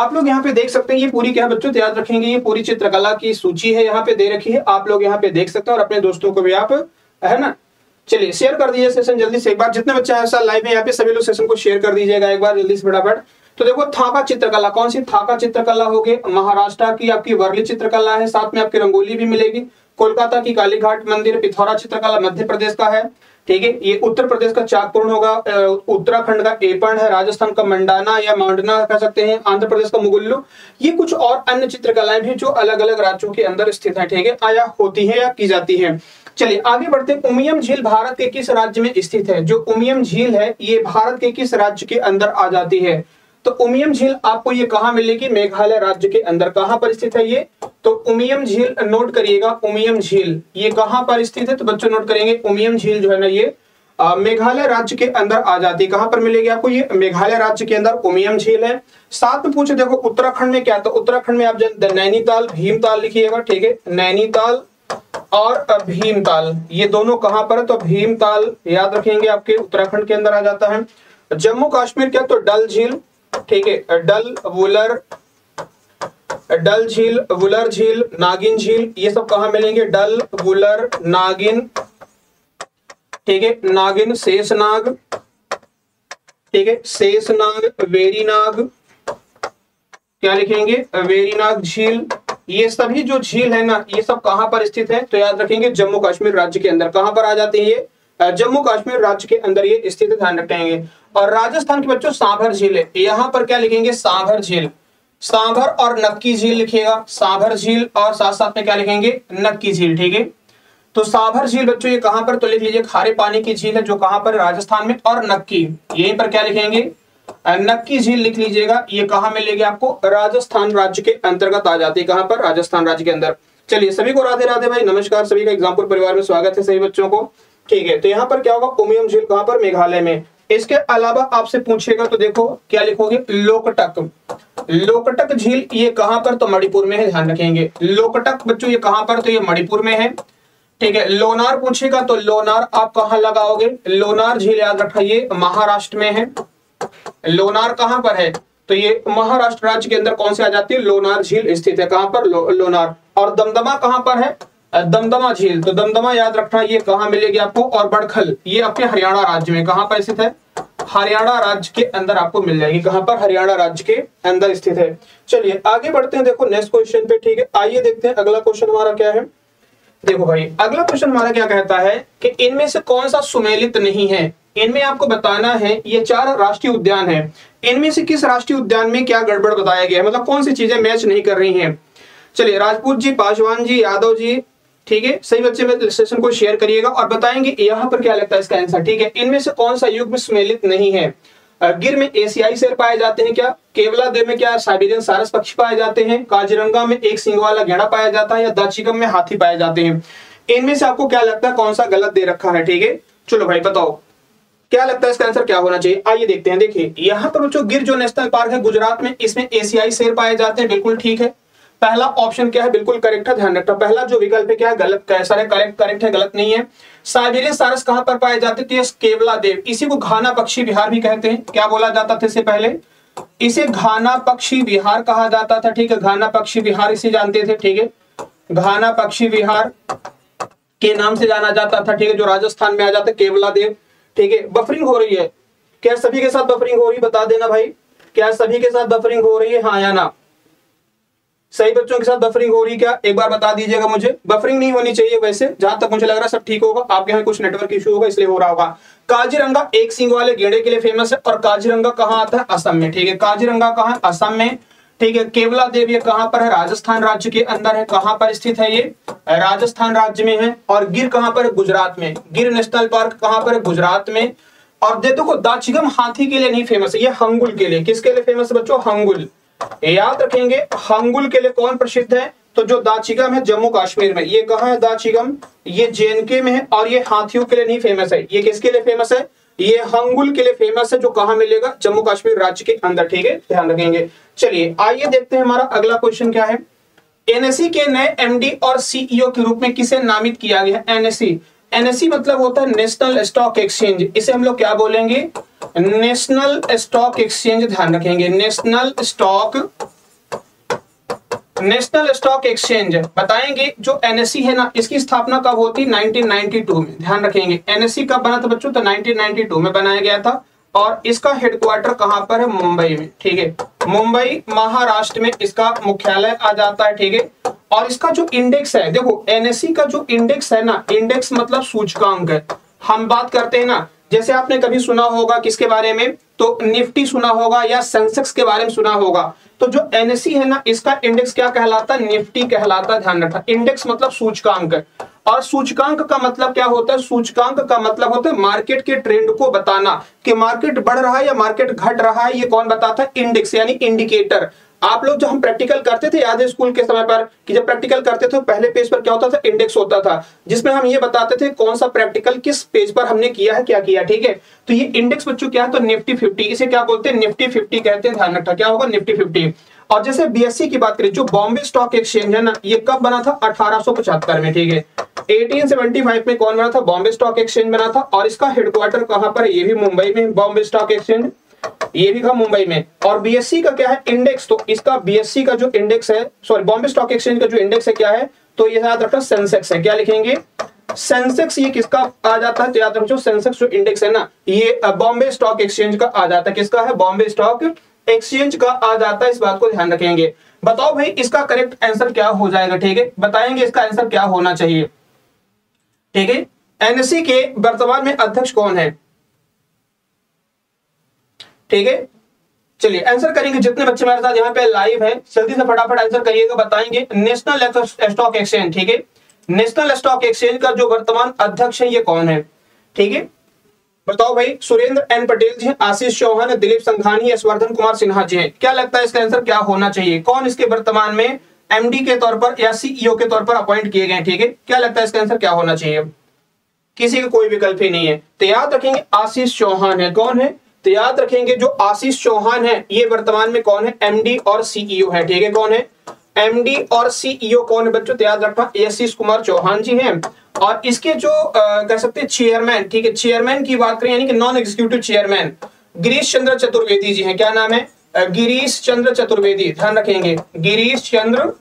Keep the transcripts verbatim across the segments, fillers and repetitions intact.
आप लोग यहाँ पे देख सकते हैं, ये पूरी क्या बच्चों याद रखेंगे, ये पूरी चित्रकला की सूची है यहाँ पे दे रखी है, आप लोग यहाँ पे देख सकते हैं और अपने दोस्तों को भी आप, है ना। चलिए शेयर कर दीजिए सेशन जल्दी से एक बार, जितने बच्चे हैं लाइव में यहाँ पे सभी लोग सेशन को शेयर कर दीजिएगा एक बार जल्दी से फटाफट। तो देखो थाका चित्रकला, कौन सी थाका चित्रकला होगी, महाराष्ट्र की आपकी वर्ली चित्रकला है, साथ में आपकी रंगोली भी मिलेगी। कोलकाता की कालीघाट मंदिर, पिथौरा चित्रकला मध्य प्रदेश का है, ठीक है। ये उत्तर प्रदेश का चाकपूर्ण होगा, उत्तराखंड का एपण है, राजस्थान का मंडाना या मांडना कह सकते हैं, आंध्र प्रदेश का मुगुल्लू। ये कुछ और अन्य चित्रकलाएं भी जो अलग अलग राज्यों के अंदर स्थित है, ठीक है, आया होती है या की जाती है। चलिए आगे बढ़ते हैं। उमियम झील भारत के किस राज्य में स्थित है, जो उमियम झील है ये भारत के किस राज्य के अंदर आ जाती है। तो उमियम झील आपको ये कहाँ मिलेगी, मेघालय राज्य के अंदर। कहाँ पर स्थित है ये, तो उमियम झील नोट करिएगा, उमियम झील ये कहाँ पर स्थित है, तो बच्चों नोट करेंगे उमियम झील जो है ना ये मेघालय राज्य के अंदर आ जाती है। कहाँ पर मिलेगी आपको ये, मेघालय राज्य के अंदर उमियम झील है। साथ में पूछे देखो उत्तराखंड में क्या, तो उत्तराखंड में आप जो नैनीताल भीमताल लिखिएगा, ठीक है, नैनीताल और भीमताल ये दोनों कहाँ पर है, तो भीमताल याद रखेंगे आपके उत्तराखंड के अंदर आ जाता है। जम्मू कश्मीर क्या, तो डल झील, ठीक है, डल वुलर डल झील वुलर झील नागिन झील ये सब कहाँ मिलेंगे, डल वुलर नागिन, ठीक है, नागिन शेषनाग, ठीक है, शेषनाग वेरीनाग क्या लिखेंगे, वेरीनाग झील। ये सभी जो झील है ना ये सब कहाँ पर स्थित है, तो याद रखेंगे जम्मू कश्मीर राज्य के अंदर। कहाँ पर आ जाते हैं ये, जम्मू कश्मीर राज्य के अंदर ये स्थित ध्यान रखेंगे। और राजस्थान के बच्चों सांभर झील है, यहाँ पर क्या लिखेंगे, सांभर झील, सांभर और नक्की झील लिखिएगा, सांभर झील और साथ साथ में क्या लिखेंगे, नक्की झील, ठीक है। तो सांभर झील बच्चों ये कहाँ पर, तो लिख लीजिए खारे पानी की झील है जो कहाँ पर, राजस्थान में। और नक्की यहीं पर क्या लिखेंगे, नक्की झील लिख लीजिएगा, ये कहाँ मिलेगी आपको, राजस्थान राज्य के अंतर्गत आ जाती है। कहाँ पर, राजस्थान राज्य के अंदर। चलिए सभी को राधे राधे भाई, नमस्कार, सभी का एग्जामपुर परिवार में स्वागत है सभी बच्चों को, ठीक है। तो यहाँ पर क्या होगा, उमियम झील कहाँ पर, मेघालय में। इसके अलावा आपसे पूछेगा तो देखो क्या लिखोगे, लोकटक, लोकटक झील ये कहाँ पर, तो मणिपुर में है, ध्यान रखेंगे। लोकटक बच्चों ये कहाँ पर, तो ये मणिपुर में है, ठीक है। लोनार पूछेगा तो लोनार आप कहाँ लगाओगे, लोनार झील याद रखा ये महाराष्ट्र में है। लोनार कहाँ पर है, तो ये महाराष्ट्र राज्य के अंदर कौन से आ जाती है, लोनार झील स्थित है। कहाँ पर, लो, लोनार। और दमदमा कहाँ पर है, दमदमा झील, तो दमदमा याद रखना ये कहाँ मिलेगी आपको। और बड़खल ये अपने हरियाणा राज्य में कहाँ पर स्थित है, हरियाणा राज्य के अंदर आपको मिल जाएगी। कहाँ पर, हरियाणा राज्य के अंदर स्थित है। चलिए आगे बढ़ते हैं, देखो नेक्स्ट क्वेश्चन पे, ठीक है। आइए देखते हैं अगला क्वेश्चन हमारा क्या है। देखो भाई अगला क्वेश्चन हमारा क्या कहता है कि इनमें से कौन सा सुमेलित नहीं है, इनमें आपको बताना है। ये चार राष्ट्रीय उद्यान है, इनमें से किस राष्ट्रीय उद्यान में क्या गड़बड़ बताया गया है, मतलब कौन सी चीजें मैच नहीं कर रही है। चलिए राजपूत जी, पासवान जी, यादव जी, ठीक है, सही बच्चे में सेशन को शेयर करिएगा और बताएंगे यहाँ पर क्या लगता है इसका आंसर, ठीक है। इनमें से कौन सा युग्म सुमेलित नहीं है, गिर में एशियाई शेर पाए जाते हैं क्या, केवलादेव में क्या साइबेरियन सारस पक्षी पाए जाते हैं, काजीरंगा में एक सींग वाला गैंडा पाया जाता है, या दाचिगम में हाथी पाए जाते हैं। इनमें से आपको क्या लगता है कौन सा गलत दे रखा है, ठीक है। चलो भाई बताओ क्या लगता है इसका आंसर क्या होना चाहिए, आइए देखते हैं। देखिए यहाँ पर बच्चों गिर जो नेशनल पार्क है गुजरात में, इसमें एशियाई शेर पाए जाते हैं, बिल्कुल ठीक है। पहला ऑप्शन क्या है, बिल्कुल करेक्ट है, ध्यान रखना। पहला जो विकल्प है क्या है, गलत है, सारे करेक्ट करेक्ट है, गलत नहीं है। साइबेरियन सारस कहां पर पाए जाते थे, केवलादेव, इसी को घाना पक्षी विहार भी कहते हैं। क्या बोला जाता था इसे पहले, इसे घाना पक्षी विहार कहा जाता था, ठीक है, घाना पक्षी विहार इसे जानते थे, ठीक है, घाना पक्षी विहार के नाम से जाना जाता था, ठीक है, जो राजस्थान में आ जाता है, केवलादेव, ठीक है। बफरिंग हो रही है क्या, सभी के साथ बफरिंग हो रही है, बता देना भाई, क्या सभी के साथ बफरिंग हो रही है, हाँ या ना, सही बच्चों के साथ बफरिंग हो रही है क्या, एक बार बता दीजिएगा मुझे। बफरिंग नहीं होनी चाहिए वैसे, जहां तक मुझे लग रहा है सब ठीक होगा, आपके यहाँ कुछ नेटवर्क इश्यू होगा इसलिए हो रहा होगा। काजीरंगा एक सींग वाले गेंडे के लिए फेमस है, और काजीरंगा कहाँ आता है, असम में, ठीक है, काजीरंगा कहाँ है, असम में, ठीक है। केवला देव ये कहाँ पर है, राजस्थान राज्य के अंदर है। कहाँ पर स्थित है ये, राजस्थान राज्य में है। और गिर कहाँ पर है, गुजरात में, गिर नेशनल पार्क कहाँ पर है, गुजरात में। और देखो दाचिगम हाथी के लिए नहीं फेमस है, ये हंगुल के लिए, किसके लिए फेमस है बच्चों, हंगुल, याद रखेंगे। हंगुल के लिए कौन प्रसिद्ध है, तो जो दाचिगम है जम्मू कश्मीर में, ये कहाँ है दाचिगम, ये जे एन के में है। और ये हाथियों के लिए नहीं फेमस है, ये किसके लिए फेमस है, ये हंगुल के लिए फेमस है, जो कहाँ मिलेगा, जम्मू कश्मीर राज्य के अंदर, ठीक है, ध्यान रखेंगे। चलिए आइए देखते हैं हमारा अगला क्वेश्चन क्या है। एन एस सी के नए एम डी और सी ई ओ के रूप में किसे नामित किया गया है, एन एस सी एनएससी मतलब होता है नेशनल स्टॉक एक्सचेंज, इसे हम लोग क्या बोलेंगे, नेशनल स्टॉक एक्सचेंज, ध्यान रखेंगे national stock national stock exchange बताएंगे। जो एनएससी है ना, इसकी स्थापना कब होती, नाइनटीन नाइंटी टू में, ध्यान रखेंगे। एनएससी कब बना था बच्चों, तो नाइनटीन नाइंटी टू में बनाया गया था और इसका हेडक्वार्टर कहां पर है, मुंबई में, ठीक है, मुंबई महाराष्ट्र में इसका मुख्यालय आ जाता है, ठीक है। और इसका जो इंडेक्स है, देखो एनएससी का जो इंडेक्स है ना, इंडेक्स मतलब सूचकांक है। हम बात करते हैं ना, जैसे आपने कभी सुना होगा किसके बारे में, तो निफ्टी सुना होगा या सेंसेक्स के बारे में सुना होगा, तो जो एनएससी है ना, इसका इंडेक्स क्या कहलाता, निफ्टी कहलाता, ध्यान रखना। इंडेक्स मतलब सूचकांक है और सूचकांक का मतलब क्या होता है, सूचकांक का मतलब होता है मार्केट के ट्रेंड को बताना कि मार्केट बढ़ रहा है या मार्केट घट रहा है, ये कौन बताता है, इंडेक्स यानी इंडिकेटर। आप लोग जो हम प्रैक्टिकल करते थे, याद है स्कूल के समय पर कि जब प्रैक्टिकल करते थे पहले पेज पर क्या होता था, इंडेक्स होता था, जिसमें हम ये बताते थे कौन सा प्रैक्टिकल किस पेज पर हमने किया है, क्या किया, ठीक है। तो ये इंडेक्स बच्चों क्या है, तो निफ्टी फिफ्टी, इसे क्या बोलते हैं, निफ्टी फिफ्टी कहते हैं, ध्यान रखना क्या होगा, निफ्टी फिफ्टी। और जैसे बीएससी की बात करें, जो बॉम्बे स्टॉक एक्सचेंज है ना, ये कब बना था, अठारह सौ पचहत्तर में, ठीक है, अठारह सौ पचहत्तर में कौन बना था, बॉम्बे स्टॉक एक्सचेंज बना था। और इसका हेडक्वार्टर कहां पर है, ये भी मुंबई में, बॉम्बे स्टॉक एक्सचेंज ये भी कहा मुंबई में। और बीएससी का क्या है, इंडेक्स, तो इसका बीएससी का जो इंडेक्स है, सॉरी बॉम्बे स्टॉक एक्सचेंज का जो इंडेक्स है क्या है, तो ये याद रखना सेंसेक्स है, क्या लिखेंगे, सेंसेक्स। ये किसका आ जाता है, तो याद रखो सेंसेक्स जो इंडेक्स है ना, ये बॉम्बे स्टॉक एक्सचेंज का आ जाता है, किसका है, बॉम्बे स्टॉक एक्सचेंज का आ जाता है, इस बात को ध्यान रखेंगे। बताओ भाई इसका करेक्ट आंसर क्या हो जाएगा, ठीक है, बताएंगे इसका आंसर क्या होना चाहिए, ठीक है। एनएससी के वर्तमान में अध्यक्ष कौन है, ठीक है, चलिए आंसर करेंगे जितने बच्चे मेरे साथ यहाँ पे लाइव है, जल्दी से फटाफट आंसर करिएगा, बताएंगे नेशनल स्टॉक एक्सचेंज, ठीक है, नेशनल स्टॉक एक्सचेंज का जो वर्तमान अध्यक्ष है ये कौन है, ठीक है, बताओ भाई, सुरेंद्र एन पटेल जी, आशीष चौहान, दिलीप संघानी, यशवर्धन कुमार सिन्हा जी हैं, क्या लगता है इसका आंसर क्या होना चाहिए, कौन इसके वर्तमान में एमडी के तौर पर या सीईओ के तौर पर अपॉइंट किए गए, ठीक है, क्या लगता है इसका आंसर क्या होना चाहिए, किसी का कोई विकल्प ही नहीं है, तो याद रखेंगे आशीष चौहान है, कौन है, तो याद रखेंगे जो आशीष चौहान है ये वर्तमान में कौन है, एमडी और सीईओ है, ठीक है, कौन है, एमडी और सीईओ कौन है बच्चों, तो याद रखना आशीष कुमार चौहान जी हैं। और इसके जो आ, कह सकते हैं चेयरमैन, ठीक है, चेयरमैन की बात करें यानी कि non executive chairman Girish Chandra Chaturvedi ji हैं, क्या नाम है, गिरीश चंद्र चतुर्वेदी, ध्यान रखेंगे गिरीश चंद्र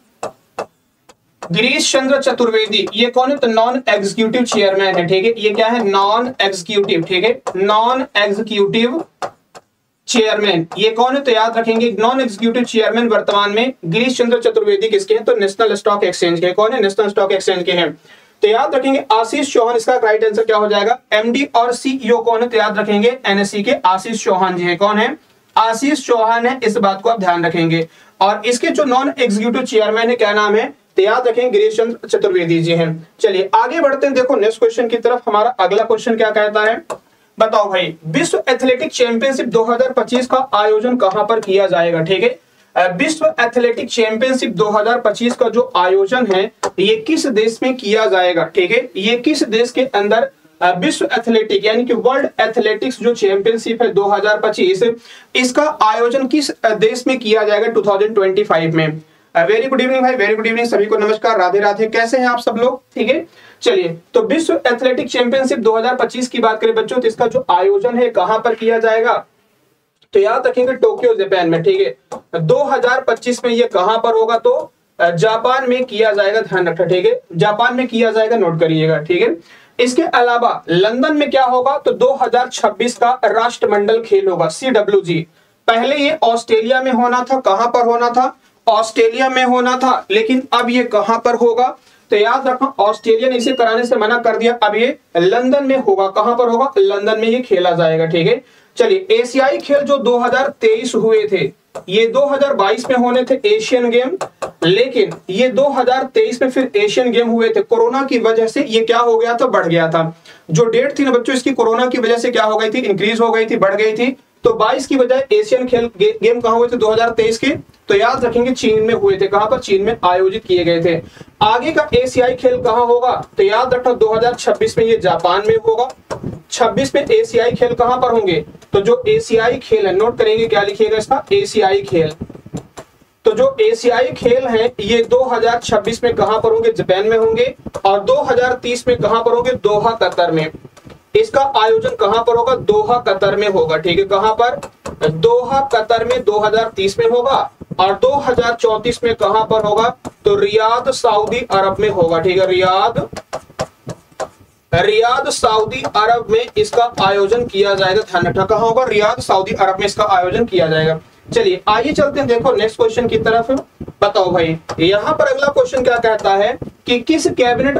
गिरीश चंद्र चतुर्वेदी, ये कौन है, तो नॉन एग्जीक्यूटिव चेयरमैन है, ठीक है, ये क्या है, नॉन एग्जीक्यूटिव, ठीक है, नॉन एग्जीक्यूटिव चेयरमैन, ये कौन है, तो याद रखेंगे नॉन एग्जीक्यूटिव चेयरमैन वर्तमान में गिरीश चंद्र चतुर्वेदी किसके हैं, तो नेशनल स्टॉक एक्सचेंज के, कौन है, नेशनल स्टॉक एक्सचेंज के हैं, तो याद रखेंगे आशीष चौहान, इसका राइट आंसर क्या हो जाएगा, एमडी और सीईओ कौन है, तो याद रखेंगे एनएससी के आशीष चौहान जी है, कौन है, आशीष चौहान है, इस बात को आप ध्यान रखेंगे। और इसके जो नॉन एग्जीक्यूटिव चेयरमैन है क्या नाम है, तो याद रखेंगे गिरीश चंद्र चतुर्वेदी जी हैं। चलिए आगे बढ़ते हैं, देखो नेक्स्ट क्वेश्चन की तरफ। हमारा अगला क्वेश्चन क्या कहता है, बताओ भाई, विश्व एथलेटिक चैंपियनशिप दो हज़ार पच्चीस का आयोजन कहां पर किया जाएगा, ठीक है, विश्व एथलेटिक चैंपियनशिप दो हज़ार पच्चीस का जो आयोजन है ये किस देश में किया जाएगा, ठीक है, ये किस देश के अंदर विश्व एथलेटिक यानी कि वर्ल्ड एथलेटिक्स जो चैंपियनशिप है दो हज़ार पच्चीस, इसका आयोजन किस देश में किया जाएगा दो हज़ार पच्चीस में। वेरी गुड इवनिंग भाई, वेरी गुड इवनिंग, सभी को नमस्कार, राधे राधे, कैसे हैं आप सब लोग, ठीक है। चलिए तो विश्व एथलेटिक चैंपियनशिप दो हज़ार पच्चीस की बात करें बच्चों, तो इसका जो आयोजन है कहां पर किया जाएगा, तो याद रखेंगे टोक्यो जापान में, ठीक है, दो हज़ार पच्चीस में ये कहां पर होगा, तो जापान में किया जाएगा, ध्यान रखना, ठीक है, जापान में किया जाएगा, नोट करिएगा, ठीक है। इसके अलावा लंदन में क्या होगा, तो दो हज़ार छब्बीस का राष्ट्रमंडल खेल होगा, सीडब्ल्यूजी। पहले ये ऑस्ट्रेलिया में होना था, कहां पर होना था, ऑस्ट्रेलिया में होना था, लेकिन अब ये कहां पर होगा, तो याद रखना ऑस्ट्रेलिया ने इसे कराने से मना कर दिया, अब ये लंदन में होगा, कहां पर होगा, लंदन में ये खेला जाएगा, ठीक है। चलिए एशियाई खेल जो दो हज़ार तेईस हुए थे ये दो हज़ार बाईस में होने थे, एशियन गेम, लेकिन ये दो हज़ार तेईस में फिर एशियन गेम हुए थे, कोरोना की वजह से ये क्या हो गया था, बढ़ गया था, जो डेट थी ना बच्चों इसकी कोरोना की वजह से क्या हो गई थी, इंक्रीज हो गई थी, बढ़ गई थी, तो बाईस की बजाय एशियन खेल गे, गेम कहां हुए थे दो हज़ार तेईस के, तो याद रखेंगे चीन में हुए थे, कहां पर, चीन में आयोजित किए गए थे। आगे का एशियाई खेल कहां होगा, तो याद रखना दो हज़ार छब्बीस में ये जापान में होगा। छब्बीस में एशियाई खेल कहां पर होंगे, तो जो एशियाई खेल है, नोट करेंगे क्या लिखिएगा इसका, एशियाई खेल, तो जो एशियाई खेल हैं ये दो हज़ार छब्बीस में कहां पर होंगे, जापान में होंगे, और दो हज़ार तीस में कहां पर होंगे, दोहा कतर में। इसका आयोजन कहां पर होगा, दोहा कतर में होगा। ठीक है, कहां पर, दोहा कतर में दो हज़ार तीस में होगा, और दो हज़ार चौंतीस में कहां पर होगा, तो रियाद सऊदी अरब में होगा। ठीक है, रियाद रियाद सऊदी अरब में इसका आयोजन किया जाएगा। ध्यान रखना कहां होगा, रियाद सऊदी अरब में इसका आयोजन किया जाएगा। चलिए आइए चलते हैं, देखो नेक्स्ट क्वेश्चन की तरफ। बताओ भाई, यहाँ पर अगला क्वेश्चन क्या कहता है कि किस कैबिनेट,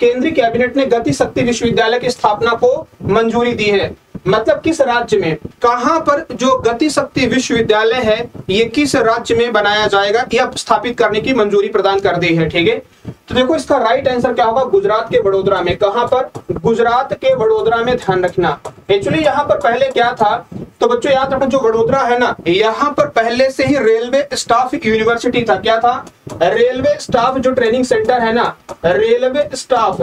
केंद्रीय कैबिनेट ने गतिशक्ति विश्वविद्यालय की स्थापना को मंजूरी दी है। मतलब किस राज्य में, कहां पर जो गतिशक्ति विश्वविद्यालय है ये किस राज्य में बनाया जाएगा या स्थापित करने की मंजूरी प्रदान कर दी है। ठीक है, तो देखो इसका राइट आंसर क्या होगा, गुजरात के वडोदरा में। कहां पर, गुजरात के वडोदरा में। ध्यान रखना, एक्चुअली यहाँ पर पहले क्या था, तो बच्चों याद रखना जो वडोदरा है ना, यहाँ पर पहले से ही रेलवे स्टाफ यूनिवर्सिटी था। क्या था, रेलवे स्टाफ जो ट्रेनिंग सेंटर है ना, रेलवे स्टाफ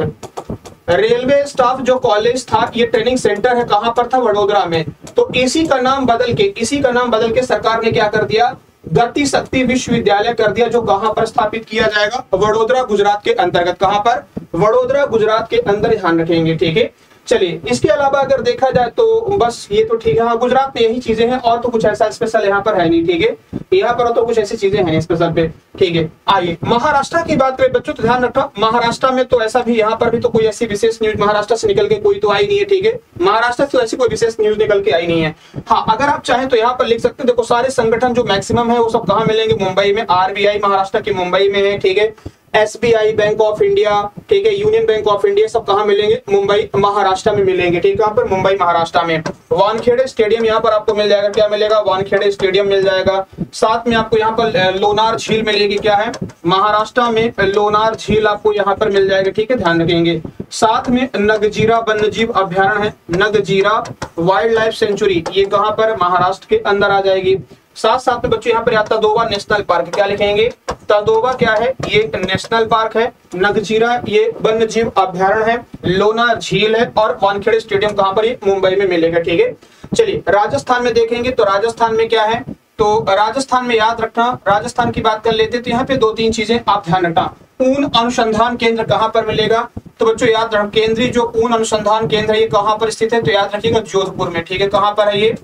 रेलवे स्टाफ जो कॉलेज था, ये ट्रेनिंग सेंटर है कहां पर था, वडोदरा में। तो इसी का नाम बदल के इसी का नाम बदल के सरकार ने क्या कर दिया, गति शक्ति विश्वविद्यालय कर दिया, जो कहां पर स्थापित किया जाएगा, वडोदरा गुजरात के अंतर्गत। कहां पर, वडोदरा गुजरात के अंदर, ध्यान रखेंगे। ठीक है, चलिए इसके अलावा अगर देखा जाए तो बस ये तो ठीक है, हाँ गुजरात में यही चीजें हैं, और तो कुछ ऐसा स्पेशल यहाँ पर है नहीं। ठीक है, यहाँ पर तो कुछ ऐसी चीजें हैं स्पेशल पे। ठीक है, आइए महाराष्ट्र की बात करें बच्चों, तो ध्यान रखना महाराष्ट्र में तो ऐसा भी, यहाँ पर भी तो कोई ऐसी विशेष न्यूज महाराष्ट्र से निकल के कोई तो आई नहीं है। ठीक है, महाराष्ट्र से तो ऐसी कोई विशेष न्यूज निकल के आई नहीं है। हाँ, अगर आप चाहें तो यहाँ पर लिख सकते हैं। देखो सारे संगठन जो मैक्सिमम है वो सब कहाँ मिलेंगे, मुंबई में। आरबीआई महाराष्ट्र की मुंबई में है। ठीक है, एसबीआई, बैंक ऑफ इंडिया, ठीक है, यूनियन बैंक ऑफ इंडिया, सब कहाँ मिलेंगे, मुंबई महाराष्ट्र में मिलेंगे। ठीक है, यहाँ पर मुंबई महाराष्ट्र में। वानखेड़े स्टेडियम यहाँ पर आपको मिल जाएगा, क्या मिलेगा, वानखेड़े स्टेडियम मिल जाएगा। साथ में आपको यहाँ पर लोनार झील मिलेगी, क्या है, महाराष्ट्र में लोनार झील आपको यहाँ पर मिल जाएगा। ठीक है, ध्यान रखेंगे। साथ में नगजीरा वन्य जीव अभ्यारण्य है, नगजीरा वाइल्ड लाइफ सेंचुरी, ये कहाँ पर, महाराष्ट्र के अंदर आ जाएगी। साथ साथ में बच्चों यहाँ पर तदोबा नेशनल पार्क, क्या लिखेंगे, तदोबा क्या है, ये नेशनल पार्क है। नगजीरा ये वन्य जीव अभ्यारण्य है, लोना झील है, और वानखेड़े स्टेडियम कहाँ पर, ये मुंबई में मिलेगा। ठीक है, चलिए राजस्थान में देखेंगे तो राजस्थान में क्या है, तो राजस्थान में याद रखना, राजस्थान की बात कर लेते तो यहाँ पे दो तीन चीजें आप ध्यान रखना। ऊन अनुसंधान केंद्र कहाँ पर मिलेगा, तो बच्चों याद रख, केंद्रीय जो ऊन अनुसंधान केंद्र है ये कहाँ पर स्थित है, तो याद रखिएगा जोधपुर में। ठीक है, कहाँ पर है ये,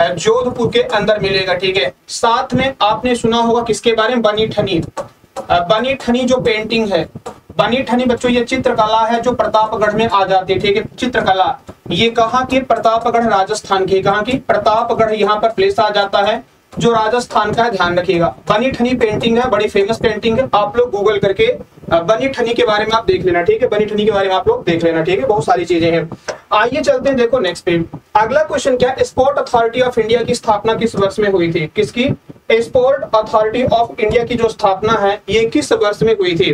जोधपुर के अंदर मिलेगा। ठीक है, साथ में आपने सुना होगा किसके बारे में, बनी ठनी, बनी ठनी जो पेंटिंग है, बनी ठनी बच्चों ये चित्रकला है जो प्रतापगढ़ में आ जाती है। ठीक है, चित्रकला ये कहाँ की, प्रतापगढ़ राजस्थान की, कहाँ की, प्रतापगढ़ यहाँ पर प्लेस आ जाता है जो राजस्थान का, ध्यान रखिएगा। बनी ठनी पेंटिंग है, बड़ी फेमस पेंटिंग है, आप लोग गूगल करके बनी ठनी के बारे में आप देख लेना। ठीक है, बनी ठनी के बारे में आप लोग देख लेना। ठीक है, बहुत सारी चीजें हैं। आइए चलते हैं, देखो नेक्स्ट पे। अगला क्वेश्चन क्या है, स्पोर्ट अथॉरिटी ऑफ इंडिया की स्थापना किस वर्ष में हुई थी, किसकी, स्पोर्ट अथॉरिटी ऑफ इंडिया की जो स्थापना है ये किस वर्ष में हुई थी।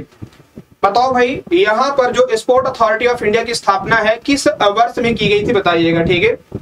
बताओ भाई, यहाँ पर जो स्पोर्ट अथॉरिटी ऑफ इंडिया की स्थापना है किस वर्ष में की गई थी, बताइएगा। ठीक है,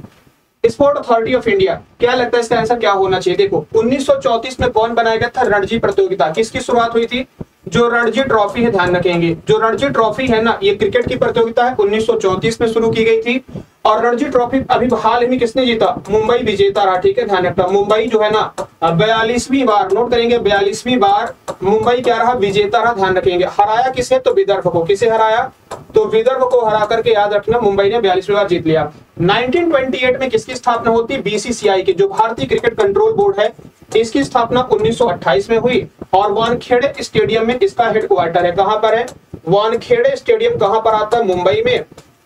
स्पोर्ट अथॉरिटी ऑफ इंडिया, क्या लगता है इसका आंसर क्या होना चाहिए। देखो उन्नीस सौ चौंतीस में कौन बनाया गया था, रणजी प्रतियोगिता, किसकी शुरुआत हुई थी, जो रणजी ट्रॉफी है, ध्यान रखेंगे। जो रणजी ट्रॉफी है ना, ये क्रिकेट की प्रतियोगिता है, उन्नीस सौ चौंतीस में शुरू की गई थी, और रणजी ट्रॉफी अभी हाल ही में किसने जीता, मुंबई विजेता रहा। ठीक है, ध्यान रखना, मुंबई जो है ना बयालीसवीं बार, नोट करेंगे, बयालीसवीं बार मुंबई क्या रहा, विजेता रहा। ध्यान रखेंगे, हराया किसे, तो विदर्भ को, किसे हराया, तो विदर्भ को हरा करके याद रखना मुंबई ने बयालीसवीं बार जीत लिया। उन्नीस सौ अट्ठाईस में किसकी स्थापना होती, बीसीसीआई की, जो भारतीय क्रिकेट कंट्रोल बोर्ड है, इसकी स्थापना उन्नीस सौ अट्ठाईस में हुई, और वानखेड़े स्टेडियम में इसका हेडक्वार्टर है। कहां पर है, वानखेड़े स्टेडियम कहां पर आता है, मुंबई में,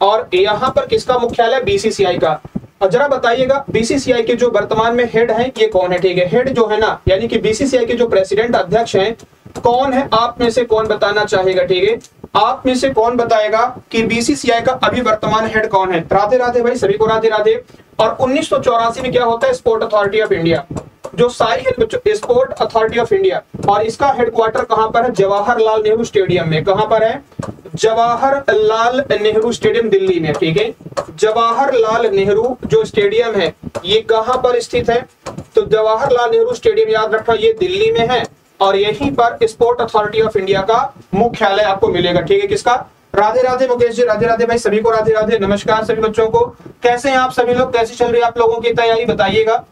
और यहां पर किसका मुख्यालय, बीसीसीआई का। और जरा बताइएगा बीसीसीआई के जो वर्तमान में हेड हैं ये कौन है। ठीक है, हेड जो है ना, यानी कि बीसीसीआई के जो प्रेसिडेंट अध्यक्ष हैं कौन है, आप में से कौन बताना चाहेगा। ठीक है, आप में से कौन बताएगा कि बीसीसीआई का अभी वर्तमान हेड कौन है। राधे राधे भाई, सभी को राधे राधे। और उन्नीस सौ चौरासी में क्या होता है, स्पोर्ट अथॉरिटी ऑफ इंडिया जो साई है, स्पोर्ट अथॉरिटी ऑफ इंडिया, और इसका हेडक्वार्टर कहां पर है, जवाहरलाल नेहरू स्टेडियम में। कहां पर है, जवाहरलाल नेहरू स्टेडियम, दिल्ली में। ठीक है, जवाहरलाल नेहरू जो स्टेडियम है ये कहां पर स्थित है, तो जवाहरलाल नेहरू स्टेडियम याद रखना ये दिल्ली में है, और यहीं पर स्पोर्ट अथॉरिटी ऑफ इंडिया का मुख्यालय आपको मिलेगा। ठीक है, किसका, राधे राधे मुकेश जी, राधे राधे भाई, सभी को राधे राधे। नमस्कार सभी बच्चों को, कैसे हैं आप सभी लोग, कैसी चल रही है आप लोगों की तैयारी, बताइएगा।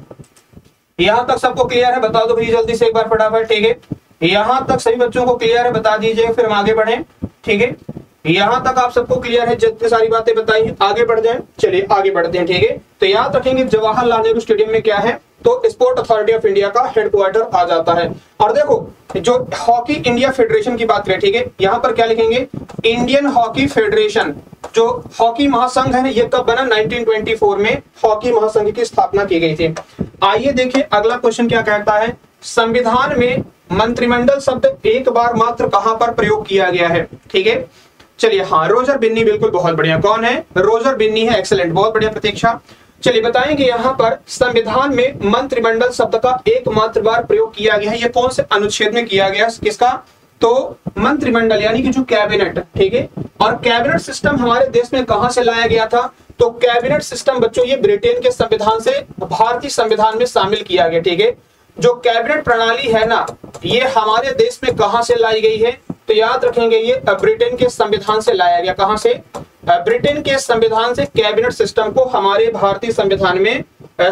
यहाँ तक सबको क्लियर है? बता दो भैया जल्दी से एक बार फटाफट। ठीक है, यहाँ तक सभी बच्चों को क्लियर है? बता दीजिए, फिर हम आगे बढ़े। ठीक है, यहाँ तक आप सबको क्लियर है? जितनी सारी बातें बताई हैं, आगे बढ़ जाए। चलिए आगे बढ़ते हैं। ठीक है, तो याद रखेंगे जवाहरलाल नेहरू स्टेडियम में क्या है, तो स्पोर्ट अथॉरिटी ऑफ इंडिया का हेडक्वार्टर आ जाता है। और देखो जो हॉकी इंडिया फेडरेशन की बात करें, ठीक है, यहाँ पर क्या लिखेंगे, इंडियन हॉकी फेडरेशन, जो हॉकी महासंघ है ये कब बना, उन्नीस सौ चौबीस में हॉकी महासंघ की स्थापना की गई थी। आइए देखें अगला क्वेश्चन क्या कहता है, संविधान में मंत्रिमंडल शब्द एक बार मात्र कहां पर प्रयोग किया गया है। ठीक है, चलिए, हाँ रोजर बिन्नी, बिल्कुल बहुत बढ़िया। कौन है? रोजर बिन्नी है, एक्सेलेंट, बहुत बढ़िया प्रतीक्षा। चलिए बताएंगे यहाँ पर संविधान में मंत्रिमंडल शब्द का एकमात्र बार प्रयोग किया गया है, ये कौन से अनुच्छेद में किया गया, किसका, तो मंत्रिमंडल यानी कि जो कैबिनेट। ठीक है, और कैबिनेट सिस्टम हमारे देश में कहां से लाया गया था, तो कैबिनेट सिस्टम बच्चों ये ब्रिटेन के संविधान से भारतीय संविधान में शामिल किया गया। ठीक है, जो कैबिनेट प्रणाली है ना ये हमारे देश में कहां से लाई गई है, तो याद रखेंगे ये ब्रिटेन के संविधान से लाया गया। कहां से? ब्रिटेन के संविधान से कैबिनेट सिस्टम को हमारे भारतीय संविधान में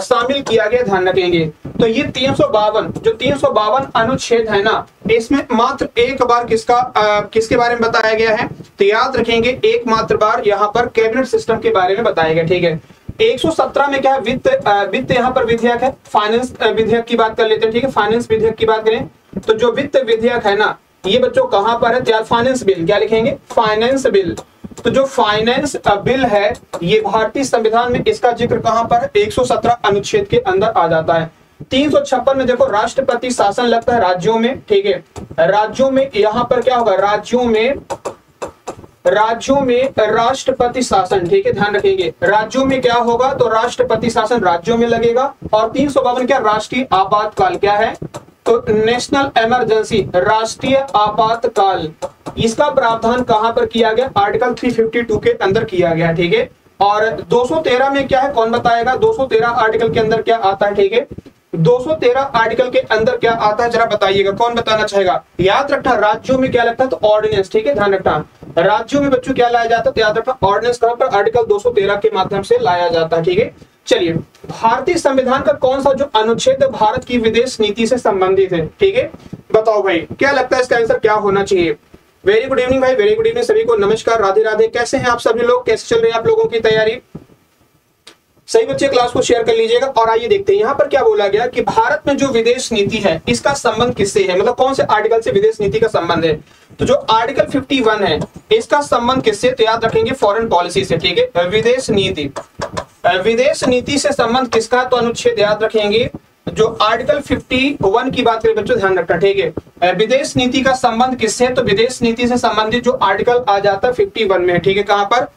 शामिल किया गया, ध्यान रखेंगे। तो ये तीन सौ बावन जो तीन सौ बावन अनुच्छेद है ना, इसमें मात्र एक बार किसका आ, किसके बारे में बताया गया है, तो याद रखेंगे एक मात्र बार यहाँ पर कैबिनेट सिस्टम के बारे में बताया गया। ठीक है, एक सौ सत्रह में क्या है, वित्त वित्त यहाँ पर विधेयक है, फाइनेंस विधेयक की बात कर लेते हैं। ठीक है, फाइनेंस विधेयक की बात करें तो जो वित्त विधेयक है ना ये बच्चों कहाँ पर है, तो फाइनेंस बिल, क्या लिखेंगे, फाइनेंस बिल। तो जो फाइनेंस बिल है ये भारतीय संविधान में इसका जिक्र कहां पर, एक सौ सत्रह अनुच्छेद के अंदर आ जाता है। तीन सौ छप्पन में देखो राष्ट्रपति शासन लगता है राज्यों में। ठीक है, राज्यों में यहाँ पर क्या होगा, राज्यों में राज्यों में राष्ट्रपति शासन। ठीक है, ध्यान रखेंगे राज्यों में क्या होगा, तो राष्ट्रपति शासन राज्यों में लगेगा। और तीन सौ बावन क्या, राष्ट्रीय आपातकाल, क्या है, तो नेशनल इमरजेंसी, राष्ट्रीय आपातकाल, इसका प्रावधान कहां पर किया गया, आर्टिकल तीन सौ बावन के अंदर किया गया। ठीक है, और दो सौ तेरह में क्या है, कौन बताएगा, दो सौ तेरह आर्टिकल के अंदर क्या आता है। ठीक है, दो सौ तेरह आर्टिकल के अंदर क्या आता है, जरा बताइएगा, कौन बताना चाहेगा। याद रखना राज्यों में क्या लगता है, तो ऑर्डिनेंस। ठीक है, ध्यान रखना राज्यों में बच्चों क्या लाया जाता है, तो याद रखना ऑर्डिनेंस कहां पर, आर्टिकल दो सौ तेरह के माध्यम से लाया जाता है। ठीक है, चलिए भारतीय संविधान का कौन सा जो अनुच्छेद भारत की विदेश नीति से संबंधित है। ठीक है, बताओ भाई क्या लगता है इसका आंसर क्या होना चाहिए। वेरी गुड इवनिंग भाई, वेरी गुड इवनिंग सभी को, नमस्कार, राधे राधे। कैसे हैं आप सभी लोग, कैसे चल रही है आप लोगों की तैयारी। सही बच्चे क्लास को शेयर कर लीजिएगा। और आइए देखते हैं यहाँ पर क्या बोला गया कि भारत में जो विदेश नीति है इसका संबंध किससे है, मतलब कौन से आर्टिकल से विदेश नीति का संबंध है। तो जो आर्टिकल इक्यावन है इसका संबंध किससे, तो याद रखेंगे फॉरेन पॉलिसी से। ठीक है, विदेश नीति, विदेश नीति से संबंध किसका, तो अनुच्छेद याद रखेंगे जो आर्टिकल इक्यावन की बात करें बच्चों, ध्यान रखना। ठीक है, विदेश नीति का संबंध किससे, तो विदेश नीति से संबंधित जो आर्टिकल आ जाता है इक्यावन में। ठीक है, कहां पर,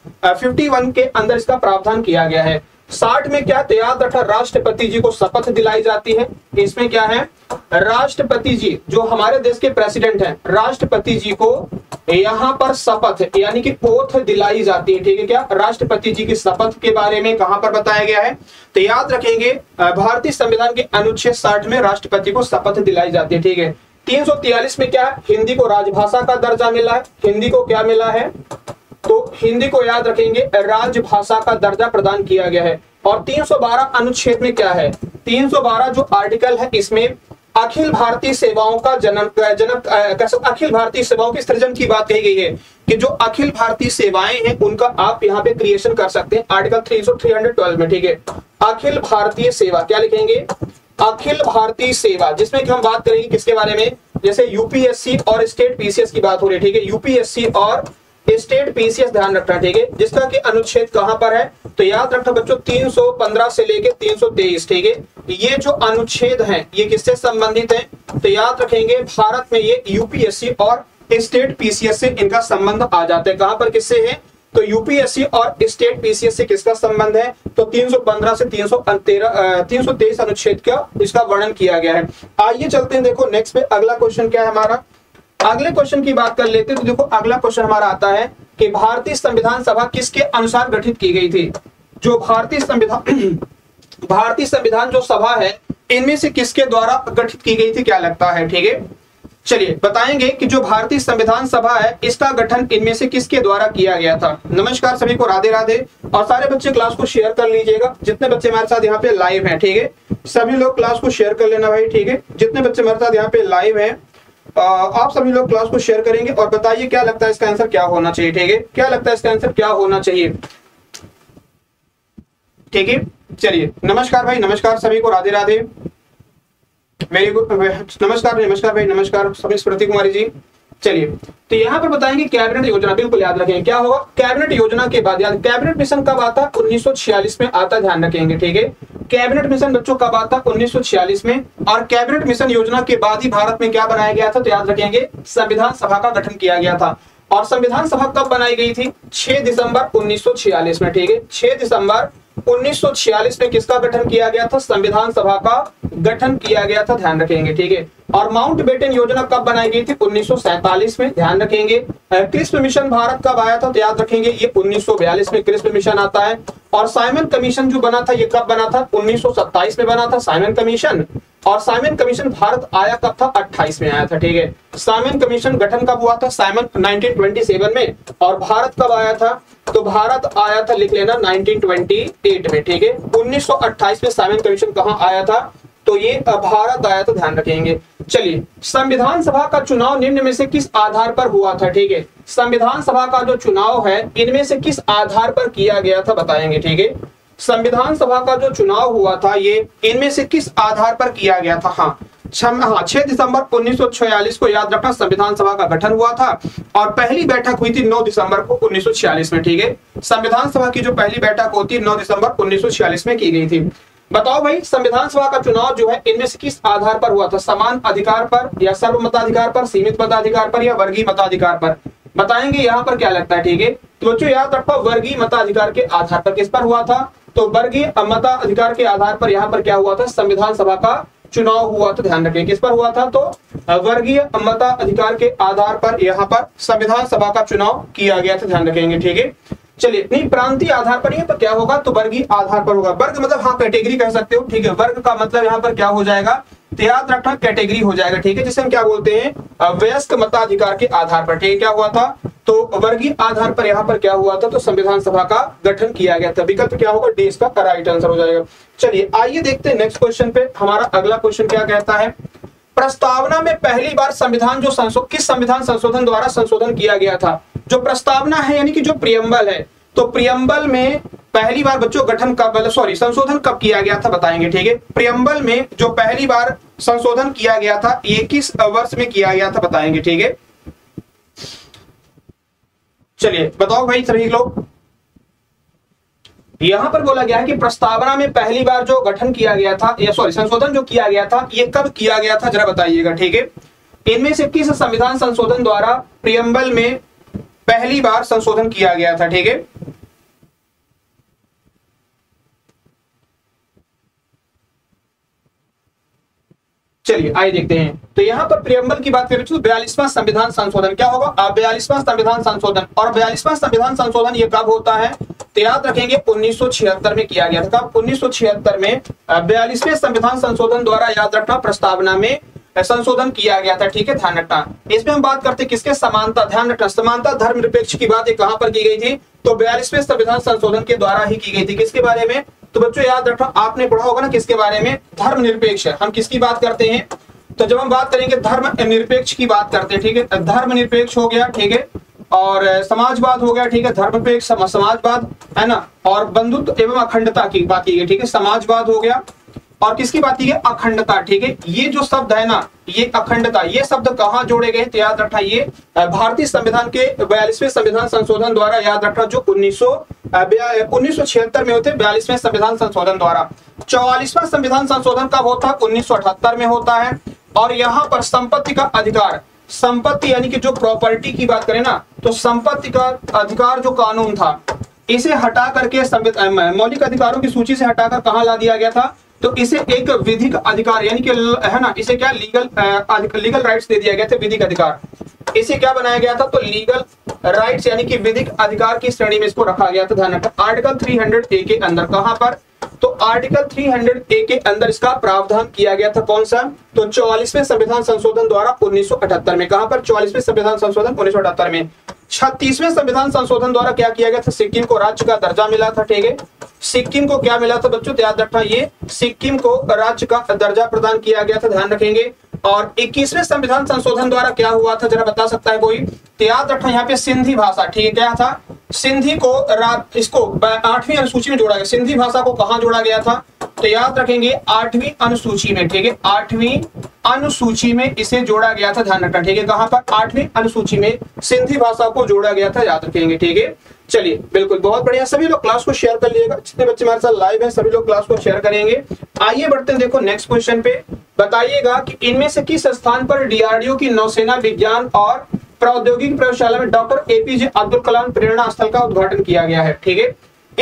इक्यावन के अंदर इसका प्रावधान किया गया है। साठ में क्या, तो याद रखना राष्ट्रपति जी को शपथ दिलाई जाती है। इसमें क्या है, राष्ट्रपति जी जो हमारे देश के प्रेसिडेंट हैं, राष्ट्रपति जी को यहाँ पर शपथ यानी कि ओथ दिलाई जाती है। ठीक है, क्या राष्ट्रपति जी की शपथ के बारे में कहां पर बताया गया है, तो याद रखेंगे भारतीय संविधान के अनुच्छेद साठ में राष्ट्रपति को शपथ दिलाई जाती है। ठीक है, तीन सौ तियालीस में क्या, हिंदी को राजभाषा का दर्जा मिला है, हिंदी को क्या मिला है, तो हिंदी को याद रखेंगे राजभाषा का दर्जा प्रदान किया गया है। और तीन सौ बारह अनुच्छेद में क्या है, तीन सौ बारह जो आर्टिकल है इसमें अखिल भारतीय सेवाओं का जनक जनक अखिल भारतीय सेवाओं के सृजन की बात कही गई है कि जो अखिल भारतीय सेवाएं हैं उनका आप यहाँ पे क्रिएशन कर सकते हैं, आर्टिकल तीन सौ बारह में। ठीक है, अखिल भारतीय सेवा, क्या लिखेंगे, अखिल भारतीय सेवा, जिसमें कि हम बात करेंगे किसके बारे में, जैसे यूपीएससी और स्टेट पीसीएस की बात हो रही है। ठीक है, यूपीएससी और स्टेट पीसीएस, ध्यान रखना। ठीक है, जिसका कि अनुच्छेद कहां पर है, तो याद रखना बच्चों तीन सौ पंद्रह से लेके तीन सौ तेईस। ठीक है, ये जो अनुच्छेद हैं ये किससे संबंधित हैं, तो याद रखेंगे भारत में ये यूपीएससी और स्टेट पीसीएस से इनका संबंध आ जाता है। कहां पर किससे है, तो यूपीएससी और स्टेट पीसीएस से किसका संबंध है, तो तीन सौ पंद्रह से तीन सौ तेरह तीन सौ तेईस अनुच्छेद का इसका वर्णन किया गया है। आइए चलते हैं, देखो नेक्स्ट पे अगला क्वेश्चन क्या है हमारा, अगले क्वेश्चन की बात कर लेते हैं। तो देखो अगला क्वेश्चन हमारा आता है कि भारतीय संविधान सभा किसके अनुसार गठित की गई थी। जो भारतीय संविधान भारतीय संविधान जो सभा है इनमें से किसके द्वारा गठित की गई थी, क्या लगता है। ठीक है, चलिए बताएंगे कि जो भारतीय संविधान सभा है इसका गठन इनमें से किसके द्वारा किया गया था। नमस्कार सभी को, राधे राधे, और सारे बच्चे क्लास को शेयर कर लीजिएगा जितने बच्चे हमारे साथ यहाँ पे लाइव हैं। ठीक है, सभी लोग क्लास को शेयर कर लेना भाई। ठीक है, जितने बच्चे हमारे साथ यहाँ पे लाइव हैं आप सभी लोग क्लास को शेयर करेंगे और बताइए क्या लगता है इसका आंसर क्या होना चाहिए। ठीक है, क्या लगता है इसका आंसर क्या होना चाहिए। ठीक है, चलिए नमस्कार भाई, नमस्कार सभी को, राधे राधे, वेरी गुड, नमस्कार नमस्कार भाई, नमस्कार सभी, स्मृति कुमारी जी। चलिए तो यहाँ पर बताएंगे कैबिनेट योजना, बिल्कुल याद रखेंगे क्या होगा कैबिनेट योजना के बाद। याद कैबिनेट मिशन कब आता, उन्नीस सौ छियालीस में आता, ध्यान रखेंगे। ठीक है, कैबिनेट मिशन बच्चों कब आता, उन्नीस सौ छियालीस में, और कैबिनेट मिशन योजना के बाद ही भारत में क्या बनाया गया था, तो याद रखेंगे संविधान सभा का गठन किया गया था। और संविधान सभा कब बनाई गई थी, छह दिसंबर उन्नीस सौ छियालीस में। ठीक है, छह दिसंबर उन्नीस सौ छियालीस में किसका गठन किया गया था, संविधान सभा का गठन किया गया था, ध्यान रखेंगे। ठीक है, और माउंटबेटन योजना कब बनाई गई थी, उन्नीस सौ सैंतालीस में, ध्यान रखेंगे। क्रिस्प मिशन भारत कब आया था, तो याद रखेंगे ये उन्नीस सौ बयालीस में क्रिस्प मिशन आता है। और साइमन कमीशन जो बना था ये कब बना था, उन्नीस सौ सत्ताईस में बना था साइमन कमीशन। और साइमन कमीशन भारत आया कब था, अट्ठाईस में आया था। ठीक है, साइमन कमीशन गठन कब हुआ था, साइमन उन्नीस सौ सत्ताईस में, और भारत कब आया था, तो भारत आया था लिख लेना उन्नीस सौ अट्ठाईस में। ठीक है, उन्नीस सौ अट्ठाईस में साइमन कमीशन कहाँ आया था, तो ये भारत आया था, ध्यान रखेंगे। चलिए, संविधान सभा का चुनाव निम्न में से किस आधार पर हुआ था। ठीक है, संविधान सभा का जो चुनाव है इनमें से किस आधार पर किया गया था बताएंगे। ठीक है, संविधान सभा का जो चुनाव हुआ था ये इनमें से किस आधार पर किया गया था। हाँ, हाँ छह दिसंबर उन्नीस सौ छियालीस को याद रखना संविधान सभा का गठन हुआ था, और पहली बैठक हुई थी नौ दिसंबर को उन्नीस सौ छियालीस में। ठीक है, संविधान सभा की जो पहली बैठक होती है नौ दिसंबर उन्नीस सौ छियालीस में की गई थी। बताओ भाई, संविधान सभा का चुनाव जो है इनमें से किस आधार पर हुआ था, समान अधिकार पर, या सर्व मताधिकार पर, सीमित मताधिकार पर, या वर्गीय मताधिकार पर, बताएंगे यहाँ पर क्या लगता है। ठीक है, तो बच्चों याद रखो वर्गीय मताधिकार के आधार पर किस पर हुआ था, तो वर्गीय मताधिकार के आधार पर यहाँ पर क्या हुआ था, संविधान सभा का चुनाव हुआ था, ध्यान रखें किस पर हुआ था, तो वर्गीय मताधिकार के आधार पर यहाँ पर संविधान सभा का चुनाव किया गया था, ध्यान रखेंगे। ठीक है, चलिए, नहीं प्रांतीय आधार पर यहाँ पर क्या होगा, तो वर्गीय आधार पर होगा। वर्ग मतलब हाँ कैटेगरी कह सकते हो। ठीक है, वर्ग का मतलब यहाँ पर क्या हो जाएगा, याद रखना कैटेगरी हो जाएगा। ठीक है, जिसे हम क्या बोलते हैं, वयस्क मताधिकार के आधार पर। ठीक है, क्या हुआ था, तो वर्गीय आधार पर यहाँ पर क्या हुआ था, तो संविधान सभा का गठन किया गया था। विकल्प क्या होगा डी इसका राइट आंसर हो जाएगा। चलिए आइए देखते हैं नेक्स्ट क्वेश्चन पे। हमारा अगला क्वेश्चन क्या कहता है, प्रस्तावना में पहली बार संविधान जो संशोधन किस संविधान संशोधन द्वारा संशोधन किया गया था। जो प्रस्तावना है यानी कि जो प्रियम्बल है, तो प्रियम्बल में पहली बार बच्चों गठन कब सॉरी संशोधन कब किया गया था बताएंगे। ठीक है, प्रियम्बल में जो पहली बार संशोधन किया गया था ये किस वर्ष में किया गया था बताएंगे। ठीक है, चलिए बताओ भाई सभी लोग। यहां पर बोला गया है कि प्रस्तावना में पहली बार जो गठन किया गया था या सॉरी संशोधन जो किया गया था ये कब किया गया था, जरा बताइएगा। ठीक है, इनमें से किस संविधान संशोधन द्वारा प्रियम्बल में पहली बार संशोधन किया गया था। ठीक है, चलिए आइए देखते हैं। तो यहाँ पर प्रियम्बल की बात करें तो बयालीसवां संविधान संशोधन क्या होगा, बयालीसवां संविधान संशोधन, और बयालीसवां संविधान संशोधन ये कब होता है, तो याद रखेंगे उन्नीस सौ छिहत्तर में किया गया था। कब, उन्नीस सौ छिहत्तर में बयालीसवें संविधान संशोधन द्वारा याद रखना प्रस्तावना में संशोधन किया गया था। ठीक है, ध्यान रखना। इसमें हम बात करते हैं किसके, समानता, ध्यान रखना समानता धर्मनिरपेक्ष की बात कहां पर की गई थी, तो बयालीसवें संविधान संशोधन के द्वारा ही की गई थी। किसके बारे में, तो बच्चों याद रखना आपने पढ़ा होगा ना किसके बारे में, धर्मनिरपेक्ष। हम किसकी बात करते हैं, तो जब हम बात करेंगे धर्मनिरपेक्ष की बात करते हैं। ठीक है, धर्मनिरपेक्ष हो गया, ठीक है, और समाजवाद हो गया। ठीक है, धर्मनिरपेक्ष समाजवाद है ना, और बंधुत्व एवं अखंडता की बात की गई। ठीक है, समाजवाद हो गया, और किसकी बात की गई, अखंडता। ठीक है, ये जो शब्द है ना ये अखंडता, ये शब्द कहाँ जोड़े गए, तो याद रखना ये भारतीय संविधान के बयालीसवें संविधान संशोधन द्वारा याद रखना, जो उन्नीस सौ उन्नीस सौ छिहत्तर में होते बयालीसवें संविधान संशोधन द्वारा। चौवालीसवां संविधान संशोधन कब होता है, उन्नीस सौ अठहत्तर में होता है। और यहाँ पर संपत्ति का अधिकार, संपत्ति यानी कि जो प्रॉपर्टी की बात करें ना, तो संपत्ति का अधिकार जो कानून था इसे हटा करके मौलिक अधिकारों की सूची से हटाकर कहाँ ला दिया गया था, तो इसे एक विधिक अधिकार यानी कि है ना, इसे क्या लीगल लीगल राइट्स दे दिया गया था, विधिक अधिकार। इसे क्या बनाया गया था, तो लीगल राइट्स यानी कि विधिक अधिकार की श्रेणी में इसको रखा गया था। आर्टिकल तीन सौ ए के अंदर कहां पर, तो आर्टिकल तीन सौ ए के अंदर इसका प्रावधान किया गया था। कौन सा? तो चौवालीसवें संविधान संशोधन द्वारा उन्नीस सौ अठहत्तर में। कहां पर? चौवालीसवें संविधान संशोधन उन्नीस सौ अठहत्तर में। छत्तीसवें संविधान संशोधन द्वारा क्या किया गया था? सिक्किम को राज्य का दर्जा मिला था। ठीक है, सिक्किम को क्या मिला था बच्चों? याद रखना, ये सिक्किम को राज्य का दर्जा प्रदान किया गया था, ध्यान रखेंगे। और इक्कीसवें संविधान संशोधन द्वारा क्या हुआ था, जरा बता सकता है कोई? याद रखना, यहाँ पे सिंधी भाषा, ठीक है, क्या था? सिंधी को रात इसको आठवीं अनुसूची में जोड़ा गया। सिंधी भाषा को कहाँ जोड़ा गया था? तो याद रखेंगे आठवीं अनुसूची में। ठीक है, आठवीं अनुसूची में इसे जोड़ा गया था, ध्यान रखना। ठीक है, कहाँ पर? आठवीं अनुसूची में सिंधी भाषा को जोड़ा गया था, याद रखेंगे। ठीक है, चलिए, बिल्कुल, बहुत बढ़िया। सभी लोग क्लास को शेयर कर लीजिएगा, जितने बच्चे हमारे साथ लाइव हैं सभी लोग क्लास को शेयर करेंगे। आइए बढ़ते हैं, देखो नेक्स्ट क्वेश्चन पे। बताइएगा कि इनमें से किस स्थान पर डीआरडीओ की नौसेना विज्ञान और प्रौद्योगिकी प्रयोगशाला में डॉक्टर एपीजे अब्दुल कलाम प्रेरणा स्थल का उद्घाटन किया गया है। ठीक है,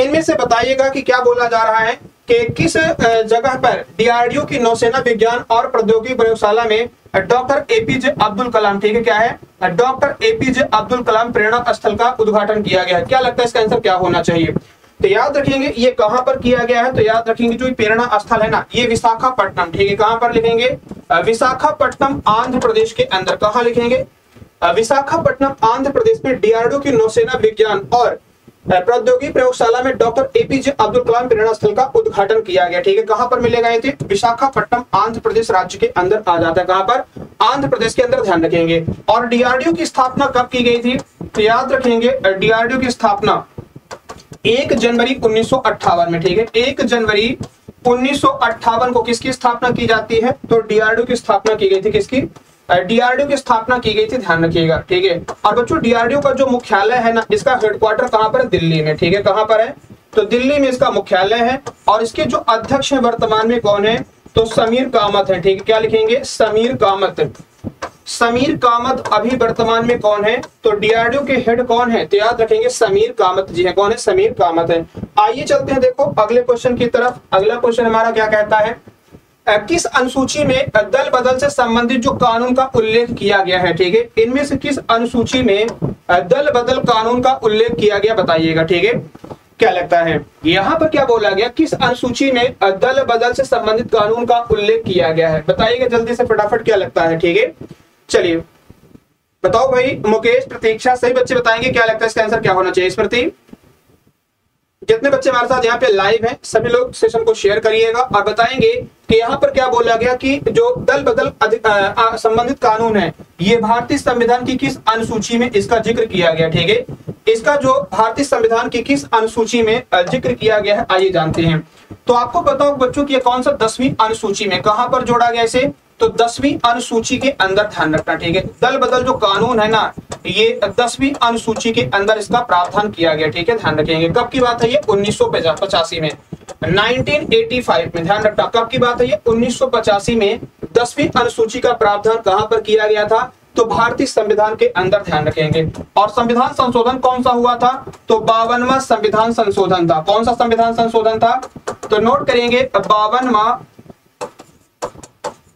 इनमें से बताइएगा कि क्या बोला जा रहा है कि किस जगह पर डीआरडीओ की नौसेना विज्ञान और प्रौद्योगिकी प्रयोगशाला में डॉक्टर एपीजे अब्दुल कलाम, ठीक है, क्या है? डॉक्टर एपीजे अब्दुल कलाम प्रेरणा स्थल का उद्घाटन किया गया है। क्या लगता है इसका आंसर क्या होना चाहिए? तो याद रखेंगे ये कहां पर किया गया है? तो याद रखेंगे जो प्रेरणा स्थल है ना, ये विशाखापट्टनम, ठीक है, कहां पर लिखेंगे? विशाखापट्टनम आंध्र प्रदेश के अंदर। कहां लिखेंगे? विशाखापट्टनम आंध्र प्रदेश में डीआरडीओ की नौसेना विज्ञान और प्रौद्योगिकी प्रयोगशाला में डॉक्टर एपीजे अब्दुल कलाम प्रेरणा स्थल का उद्घाटन किया गया। ठीक है, कहां पर मिलेगा ये? थे विशाखापट्टनम आंध्र प्रदेश राज्य के अंदर आ जाता है। कहां पर? आंध्र प्रदेश के अंदर, ध्यान रखेंगे। और डीआरडीओ की स्थापना कब की गई थी? तो याद रखेंगे डीआरडीओ की स्थापना एक जनवरी उन्नीस सौ अट्ठावन में। ठीक है, एक जनवरी उन्नीस सौ अट्ठावन को किसकी स्थापना की जाती है? तो डीआरडीओ की स्थापना की गई थी। किसकी? डीआरडीओ की स्थापना की गई थी, ध्यान रखिएगा। ठीक है, और बच्चों डीआरडीओ का जो मुख्यालय है ना, इसका हेडक्वार्टर कहां पर है? दिल्ली में। ठीक है, कहां पर है? तो दिल्ली में इसका मुख्यालय है। और इसके जो अध्यक्ष हैं वर्तमान में कौन है? तो समीर कामत है। ठीक है, क्या लिखेंगे? समीर कामत। समीर कामत अभी वर्तमान में कौन है? तो डीआरडीओ के हेड कौन है? तो याद रखेंगे समीर कामत जी है। कौन है? समीर कामत है। आइए चलते हैं देखो अगले क्वेश्चन की तरफ। अगला क्वेश्चन हमारा क्या कहता है? किस अनुसूची में दल बदल से संबंधित जो कानून का उल्लेख किया गया है? ठीक है, इनमें से किस अनुसूची में दल बदल कानून का उल्लेख किया गया, बताइएगा। ठीक है, क्या लगता है यहाँ पर क्या बोला गया? किस अनुसूची में दल बदल से संबंधित कानून का उल्लेख किया गया है, बताइएगा जल्दी से फटाफट, क्या लगता है? ठीक है, चलिए बताओ भाई मुकेश, प्रतीक्षा, सही बच्चे बताएंगे क्या लगता है इसका आंसर क्या होना चाहिए। इस प्रति जितने बच्चे हमारे साथ यहाँ पे लाइव हैं सभी लोग सेशन को शेयर करिएगा और बताएंगे कि यहाँ पर क्या बोला गया कि जो दल बदल संबंधित कानून है ये भारतीय संविधान की किस अनुसूची में इसका जिक्र किया गया। ठीक है, इसका जो भारतीय संविधान की किस अनुसूची में जिक्र किया गया है, आइए जानते हैं। तो आपको बताओ बच्चों की कौन सा दसवीं अनुसूची में कहां पर जोड़ा गया इसे? तो दसवीं अनुसूची के अंदर, ध्यान रखना। ठीक है, दल बदल जो कानून है ना, ये दसवीं अनुसूची के अंदर इसका प्रावधान किया गया। ठीक है, ध्यान रखेंगे। कब की बात है ये? उन्नीस सौ पचासी में, उन्नीस सौ पचासी में, ध्यान रखना। कब की बात है ये? उन्नीस सौ पचासी में दसवीं अनुसूची का प्रावधान कहां पर किया गया था? तो भारतीय संविधान के अंदर, ध्यान रखेंगे। और संविधान संशोधन कौन सा हुआ था? तो बावनवा संविधान संशोधन था। कौन सा संविधान संशोधन था? तो नोट करेंगे बावनवा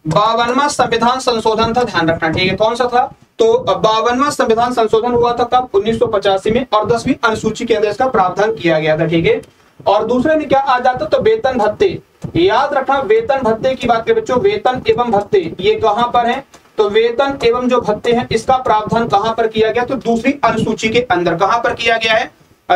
बावनवा संविधान संशोधन था, ध्यान रखना। ठीक है, कौन सा था? तो बावनवा संविधान संशोधन हुआ था कब? उन्नीस सौ पचासी में। और दसवीं अनुसूची के अंदर इसका प्रावधान किया गया था। ठीक है, और दूसरे में क्या आ जाता? तो वेतन भत्ते, याद रखना। वेतन भत्ते की बात करें बच्चों, वेतन एवं भत्ते ये कहां पर है? तो वेतन एवं जो भत्ते हैं इसका प्रावधान कहां पर किया गया? तो दूसरी अनुसूची के अंदर। कहां पर किया गया है?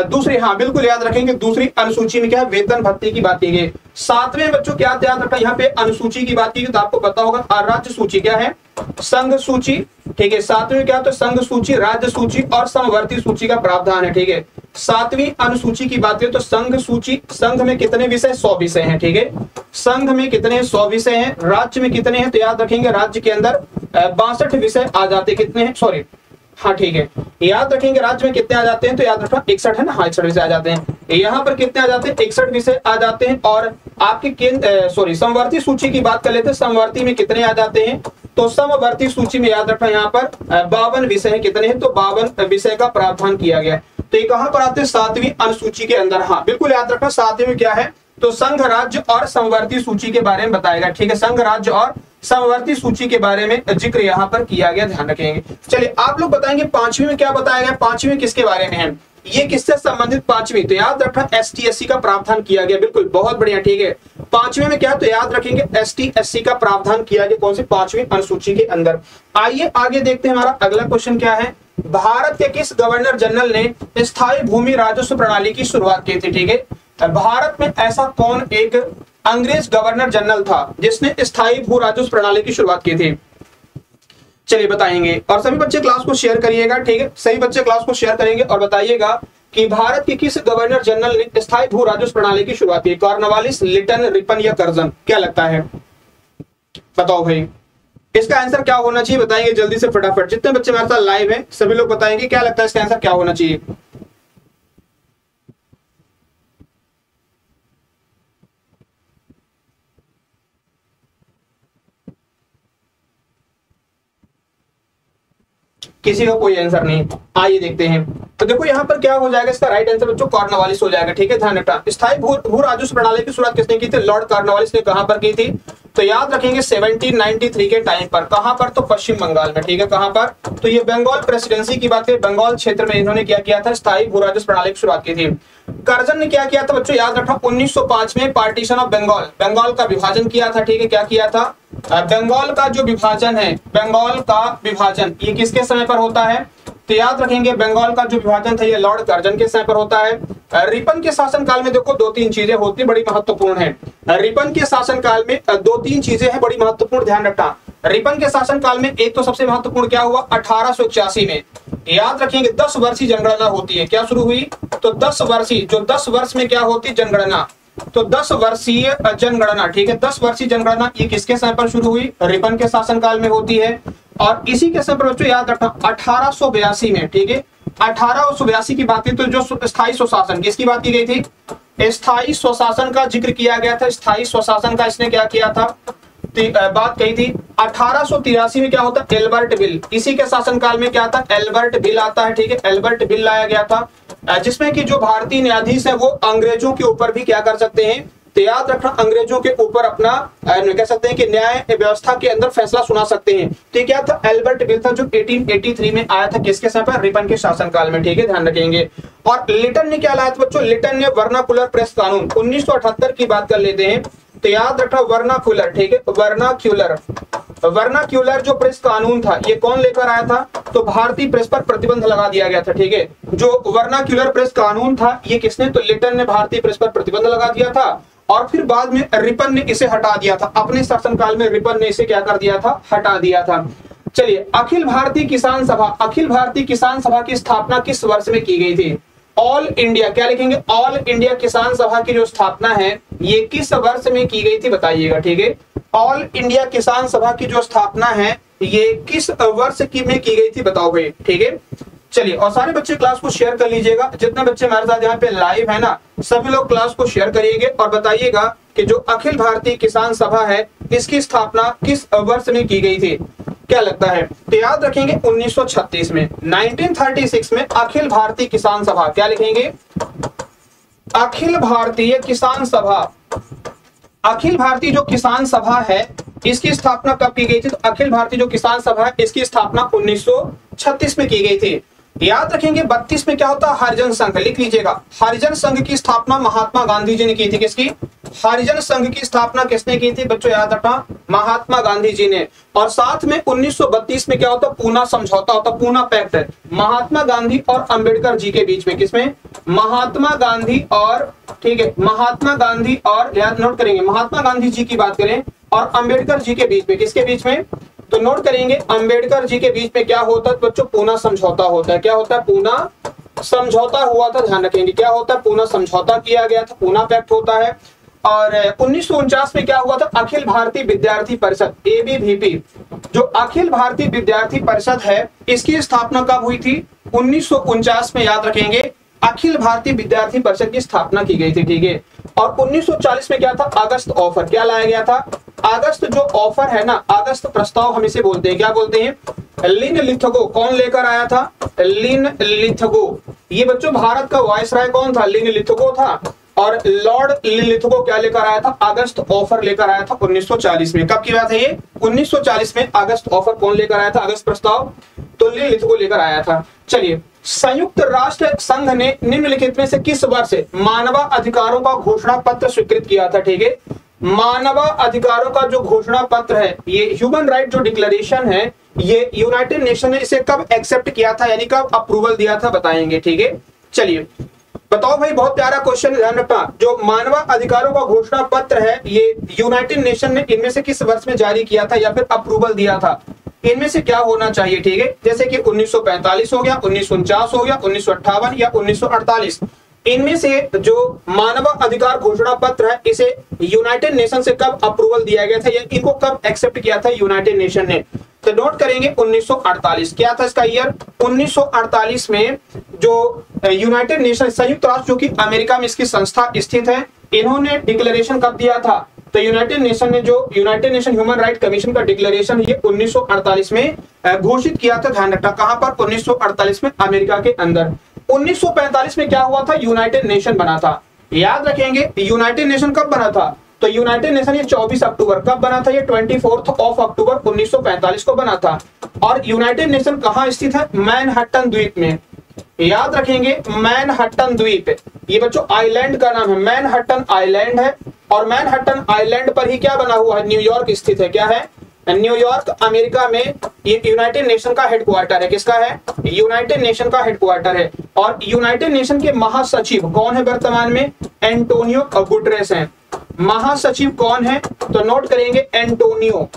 दूसरी, हाँ बिल्कुल, याद रखेंगे दूसरी अनुसूची में क्या है? वेतन भत्ते की बात की गई। सातवें बच्चों क्या याद रखना, यहाँ पे अनुसूची की बात की गई तो आपको पता होगा राज्य सूची क्या है? संघ सूची। ठीक है, सातवीं क्या है? तो संघ सूची, राज्य सूची और समवर्ती सूची का प्रावधान है। ठीक है, सातवीं अनुसूची की बात करें तो संघ सूची, संघ में कितने विषय? सौ विषय हैं। ठीक है, संघ में कितने? सौ विषय हैं। राज्य में कितने हैं? तो याद रखेंगे राज्य के अंदर बासठ विषय आ जाते। कितने हैं? सॉरी, हाँ ठीक है, याद रखेंगे राज्य में कितने आ जाते हैं? तो याद रखना इकसठ है ना, हाँ इकसठ विषय आ जाते हैं। यहाँ पर कितने आ जाते हैं? इकसठ विषय आ जाते हैं। और आपके केंद्र सॉरी समवर्ती सूची की बात कर लेते हैं, समवर्ती में कितने आ जाते हैं? तो समवर्ती सूची में याद रखना यहाँ पर बावन विषय है। कितने हैं? तो बावन विषय का प्रावधान किया गया। तो ये कहाँ पर आते हैं? सातवीं अनुसूची के अंदर। हाँ बिल्कुल, याद रखना सातवीं में क्या है? तो संघ, राज्य और समवर्ती सूची के बारे में बताएगा। ठीक है, संघ, राज्य और समवर्ती सूची के बारे में जिक्र यहाँ पर किया गया, ध्यान रखेंगे। चलिए आप लोग बताएंगे पांचवी में क्या बताया गया? पांचवी किसके बारे में है? ये किससे संबंधित पांचवी, तो याद रखना एसटीएससी का प्रावधान किया गया, बिल्कुल बहुत बढ़िया ठीक है। पांचवी में क्या है तो याद रखेंगे एसटीएससी का प्रावधान किया गया, कौन सी पांचवी अनुसूची के अंदर। आइए आगे देखते हैं हमारा अगला क्वेश्चन क्या है, भारत के किस गवर्नर जनरल ने स्थायी भूमि राजस्व प्रणाली की शुरुआत की थी ठीक है। भारत में ऐसा कौन एक अंग्रेज गवर्नर जनरल था जिसने स्थायी भू राजस्व प्रणाली की शुरुआत की थी, चलिए बताएंगे। और सभी बच्चे क्लास को शेयर करिएगा ठीक है, सभी बच्चे क्लास को शेयर करेंगे और बताइएगा कि भारत के किस गवर्नर जनरल ने स्थायी भू राजस्व प्रणाली की शुरुआत की, कॉर्नवालिस, लिटन, रिपन या कर्जन, क्या लगता है बताओ भाई, इसका आंसर क्या होना चाहिए बताएंगे जल्दी से फटाफट, जितने बच्चे हमारे साथ लाइव हैं सभी लोग बताएंगे क्या लगता है इसका आंसर क्या होना चाहिए। किसी का कोई आंसर नहीं, आइए देखते हैं। तो देखो यहाँ पर क्या हो जाएगा, इसका राइट आंसर बच्चों कॉर्नवालिस हो जाएगा ठीक है, ध्यान रखना। स्थायी भू भू राजस्व प्रणाली की शुरुआत किसने की थी, लॉर्ड कॉर्नवालिस ने, कहां पर की थी तो याद रखेंगे सत्रह सौ तिरानवे के टाइम पर, कहां पर तो पश्चिम बंगाल में ठीक है, कहां पर तो ये बंगाल प्रेसिडेंसी की बात करें, बंगाल क्षेत्र में इन्होंने क्या किया था, स्थायी भू राजस्व प्रणाली की शुरुआत की थी। कर्जन ने क्या किया था बच्चों याद रखना उन्नीस सौ पाँच में पार्टीशन ऑफ बंगाल, बंगाल का विभाजन किया था ठीक है, क्या किया था बंगाल का जो विभाजन है, बंगाल का विभाजन ये किसके समय पर होता है तो याद रखेंगे बंगाल का जो विभाजन था ये लॉर्ड कर्जन के समय पर होता है। रिपन के शासनकाल में देखो दो तीन चीजें होती बड़ी महत्वपूर्ण है, रिपन के शासनकाल में दो तीन चीजें हैं बड़ी महत्वपूर्ण, ध्यान रखना। रिपन के शासनकाल में एक तो सबसे महत्वपूर्ण क्या हुआ अठारह सौ इक्यासी में, याद रखेंगे दस वर्षीय जनगणना होती है, क्या शुरू हुई तो दस वर्षीय, जो दस वर्ष में क्या होती जनगणना, तो दस वर्षीय जनगणना ठीक है, दस वर्षीय जनगणना ये किसके समय पर शुरू हुई, रिपन के शासनकाल में होती है। और इसी के समय पर बच्चों याद रखना अठारह सौ बयासी में ठीक है, अठारह सौ बयासी की बात की तो जो स्थायी स्वशासन किसकी बात की गई थी, स्थायी स्वशासन का जिक्र किया गया था, स्थायी स्वशासन का इसने क्या किया था बात कही थी। अठारह सौ तिरासी में क्या होता है एल्बर्ट बिल, इसी के शासनकाल में क्या था एल्बर्ट बिल आता है ठीक है, एल्बर्ट बिल लाया गया था जिसमें कि जो भारतीय न्यायाधीश है वो अंग्रेजों के ऊपर भी क्या कर सकते हैं, तो याद रखना अंग्रेजों के ऊपर अपना कह सकते हैं कि न्याय व्यवस्था के अंदर फैसला सुना सकते हैं। तो क्या था एल्बर्ट बिल था जो अठारह सौ तिरासी में आया था, किसके समय पर रिपन के शासनकाल में ठीक है, ध्यान रखेंगे। और लिटन ने क्या लाया था बच्चों, लिटन ने वर्नाकुलर प्रेस कानून उन्नीस सौ अठहत्तर की बात कर लेते हैं तो याद रखना वर्नाक्यूलर ठीक है, वर्नाक्यूलर वर्नाक्यूलर जो प्रेस कानून था ये कौन लेकर आया था तो भारतीय प्रेस पर प्रतिबंध लगा दिया गया था ठीक है, जो वर्नाक्यूलर प्रेस कानून था ये किसने तो लिटन ने भारतीय प्रेस पर प्रतिबंध लगा दिया था और फिर बाद में रिपन ने इसे हटा दिया था, अपने शासनकाल में रिपन ने इसे क्या कर दिया था हटा दिया था। चलिए अखिल भारतीय किसान सभा, अखिल भारतीय किसान सभा की स्थापना किस वर्ष में की गई थी, ऑल इंडिया क्या लिखेंगे ऑल इंडिया किसान सभा की जो स्थापना है ये किस वर्ष में की गई थी बताइएगा ठीक है, ऑल इंडिया किसान सभा की जो स्थापना है ये किस वर्ष की में की गई थी बताओ भाई ठीक है। चलिए और सारे बच्चे क्लास को शेयर कर लीजिएगा, जितने बच्चे हमारे साथ यहाँ पे लाइव है ना सभी लोग क्लास को शेयर करिएगा और बताइएगा कि जो अखिल भारतीय किसान सभा है इसकी स्थापना किस वर्ष में की गई थी, क्या लगता है तो याद रखेंगे उन्नीस सौ छत्तीस में, उन्नीस सौ छत्तीस में अखिल भारतीय किसान सभा, क्या लिखेंगे अखिल भारतीय किसान सभा, अखिल भारतीय जो किसान सभा है इसकी स्थापना कब की गई थी तो अखिल भारतीय जो किसान सभा है इसकी स्थापना उन्नीस सौ छत्तीस में की गई थी। याद रखेंगे बत्तीस में क्या होता है हरिजन संघ, लिख लीजिएगा हरिजन संघ की स्थापना महात्मा गांधी जी ने की थी, किसकी हरिजन संघ की स्थापना किसने की थी बच्चों याद रखना महात्मा गांधी जी ने। और साथ में उन्नीस सौ बत्तीस में क्या होता पूना समझौता होता, पूना पैक्ट महात्मा गांधी और अंबेडकर जी के बीच में, किसमें महात्मा गांधी और ठीक है महात्मा गांधी और याद नोट करेंगे महात्मा गांधी जी की बात करें और अंबेडकर जी के बीच में, किसके बीच में तो नोट करेंगे अंबेडकर जी के बीच में क्या होता है बच्चों पूना समझौता होता है, क्या होता है पूना समझौता हुआ था, ध्यान रखेंगे क्या होता है पूना समझौता किया गया था, पूना पैक्ट होता है। और उन्नीस सौ उनचास में क्या हुआ था अखिल भारतीय विद्यार्थी परिषद एबीवीपी, जो अखिल भारतीय विद्यार्थी परिषद है इसकी स्थापना कब हुई थी उन्नीस सौ उनचास में, याद रखेंगे अखिल भारतीय विद्यार्थी परिषद की स्थापना की गई थी ठीक है। और उन्नीस सौ चालीस में क्या था अगस्त ऑफर, क्या लाया गया था अगस्त जो ऑफर है ना, अगस्त प्रस्ताव हम इसे बोलते हैं, क्या बोलते हैं लिन लिथगो, कौन लेकर आया था लिन लिथगो, ये बच्चों भारत का वायसराय कौन था लिन लिथगो था और लॉर्ड लिथगो क्या लेकर आया था अगस्त ऑफर लेकर आया था उन्नीस सौ चालीस में, कब की बात है ये उन्नीस सौ चालीस में अगस्त ऑफर कौन लेकर आया था अगस्त प्रस्ताव तो लिन लिथगो लेकर आया था। चलिए संयुक्त राष्ट्र संघ ने निम्नलिखित में से किस वर्ष मानवाधिकारों का घोषणा पत्र स्वीकृत किया था? ठीक है, मानवाधिकारों का जो घोषणा पत्र है, ये ह्यूमन राइट जो डिक्लेरेशन है, ये यूनाइटेड नेशन ने इसे कब एक्सेप्ट किया था, यानी कब अप्रूवल दिया था, बताएंगे। ठीक है, चलिए बताओ भाई, बहुत प्यारा क्वेश्चन ध्यान रखना। जो मानवाधिकारों का घोषणा पत्र है, ये यूनाइटेड नेशन ने इनमें से किस वर्ष में जारी किया था या फिर अप्रूवल दिया था? इनमें से क्या होना चाहिए? ठीक है, जैसे कि उन्नीस सौ पैंतालीस हो गया, उन्नीस सौ उनचास हो गया, उन्नीस सौ अट्ठावन या उन्नीस सौ अड़तालीस, इनमें से जो मानवाधिकार घोषणा पत्र है, इसे यूनाइटेड नेशन से कब अप्रूवल दिया गया था या इनको कब एक्सेप्ट किया था यूनाइटेड नेशन ने? तो नोट करेंगे उन्नीस सौ अड़तालीस। क्या था इसका ईयर? उन्नीस सौ अड़तालीस में जो यूनाइटेड नेशन संयुक्त राष्ट्र जो कि अमेरिका में इसकी संस्था स्थित है, इन्होंने डिक्लेरेशन कब दिया था? तो यूनाइटेड नेशन ने जो United nation human right commission का डिक्लेरेशन ये उन्नीस सौ अड़तालीस में घोषित किया था। ध्यान रखना कहां पर? उन्नीस सौ अड़तालीस में अमेरिका के अंदर। उन्नीस सौ पैंतालीस में क्या हुआ था? यूनाइटेड नेशन बना था। याद रखेंगे यूनाइटेड नेशन कब बना था? तो यूनाइटेड नेशन ये चौबीस अक्टूबर कब बना था? ये चौबीस ऑफ अक्टूबर उन्नीस सौ पैंतालीस को बना था। और यूनाइटेड नेशन कहाँ स्थित है? मैनहट्टन द्वीप में। याद रखेंगे मैनहट्टन द्वीप, ये बच्चों आइलैंड का नाम है, मैनहट्टन आइलैंड है। और मैनहट्टन आइलैंड पर ही क्या बना हुआ है? न्यूयॉर्क स्थित है। क्या है? न्यूयॉर्क अमेरिका में ये यूनाइटेड नेशन का हेडक्वार्टर है। किसका है? यूनाइटेड नेशन का हेडक्वार्टर है। और यूनाइटेड नेशन के महासचिव कौन है वर्तमान में? एंटोनियो गुटरेस हैं। महासचिव कौन है? तो नोट करेंगे एंटोनियो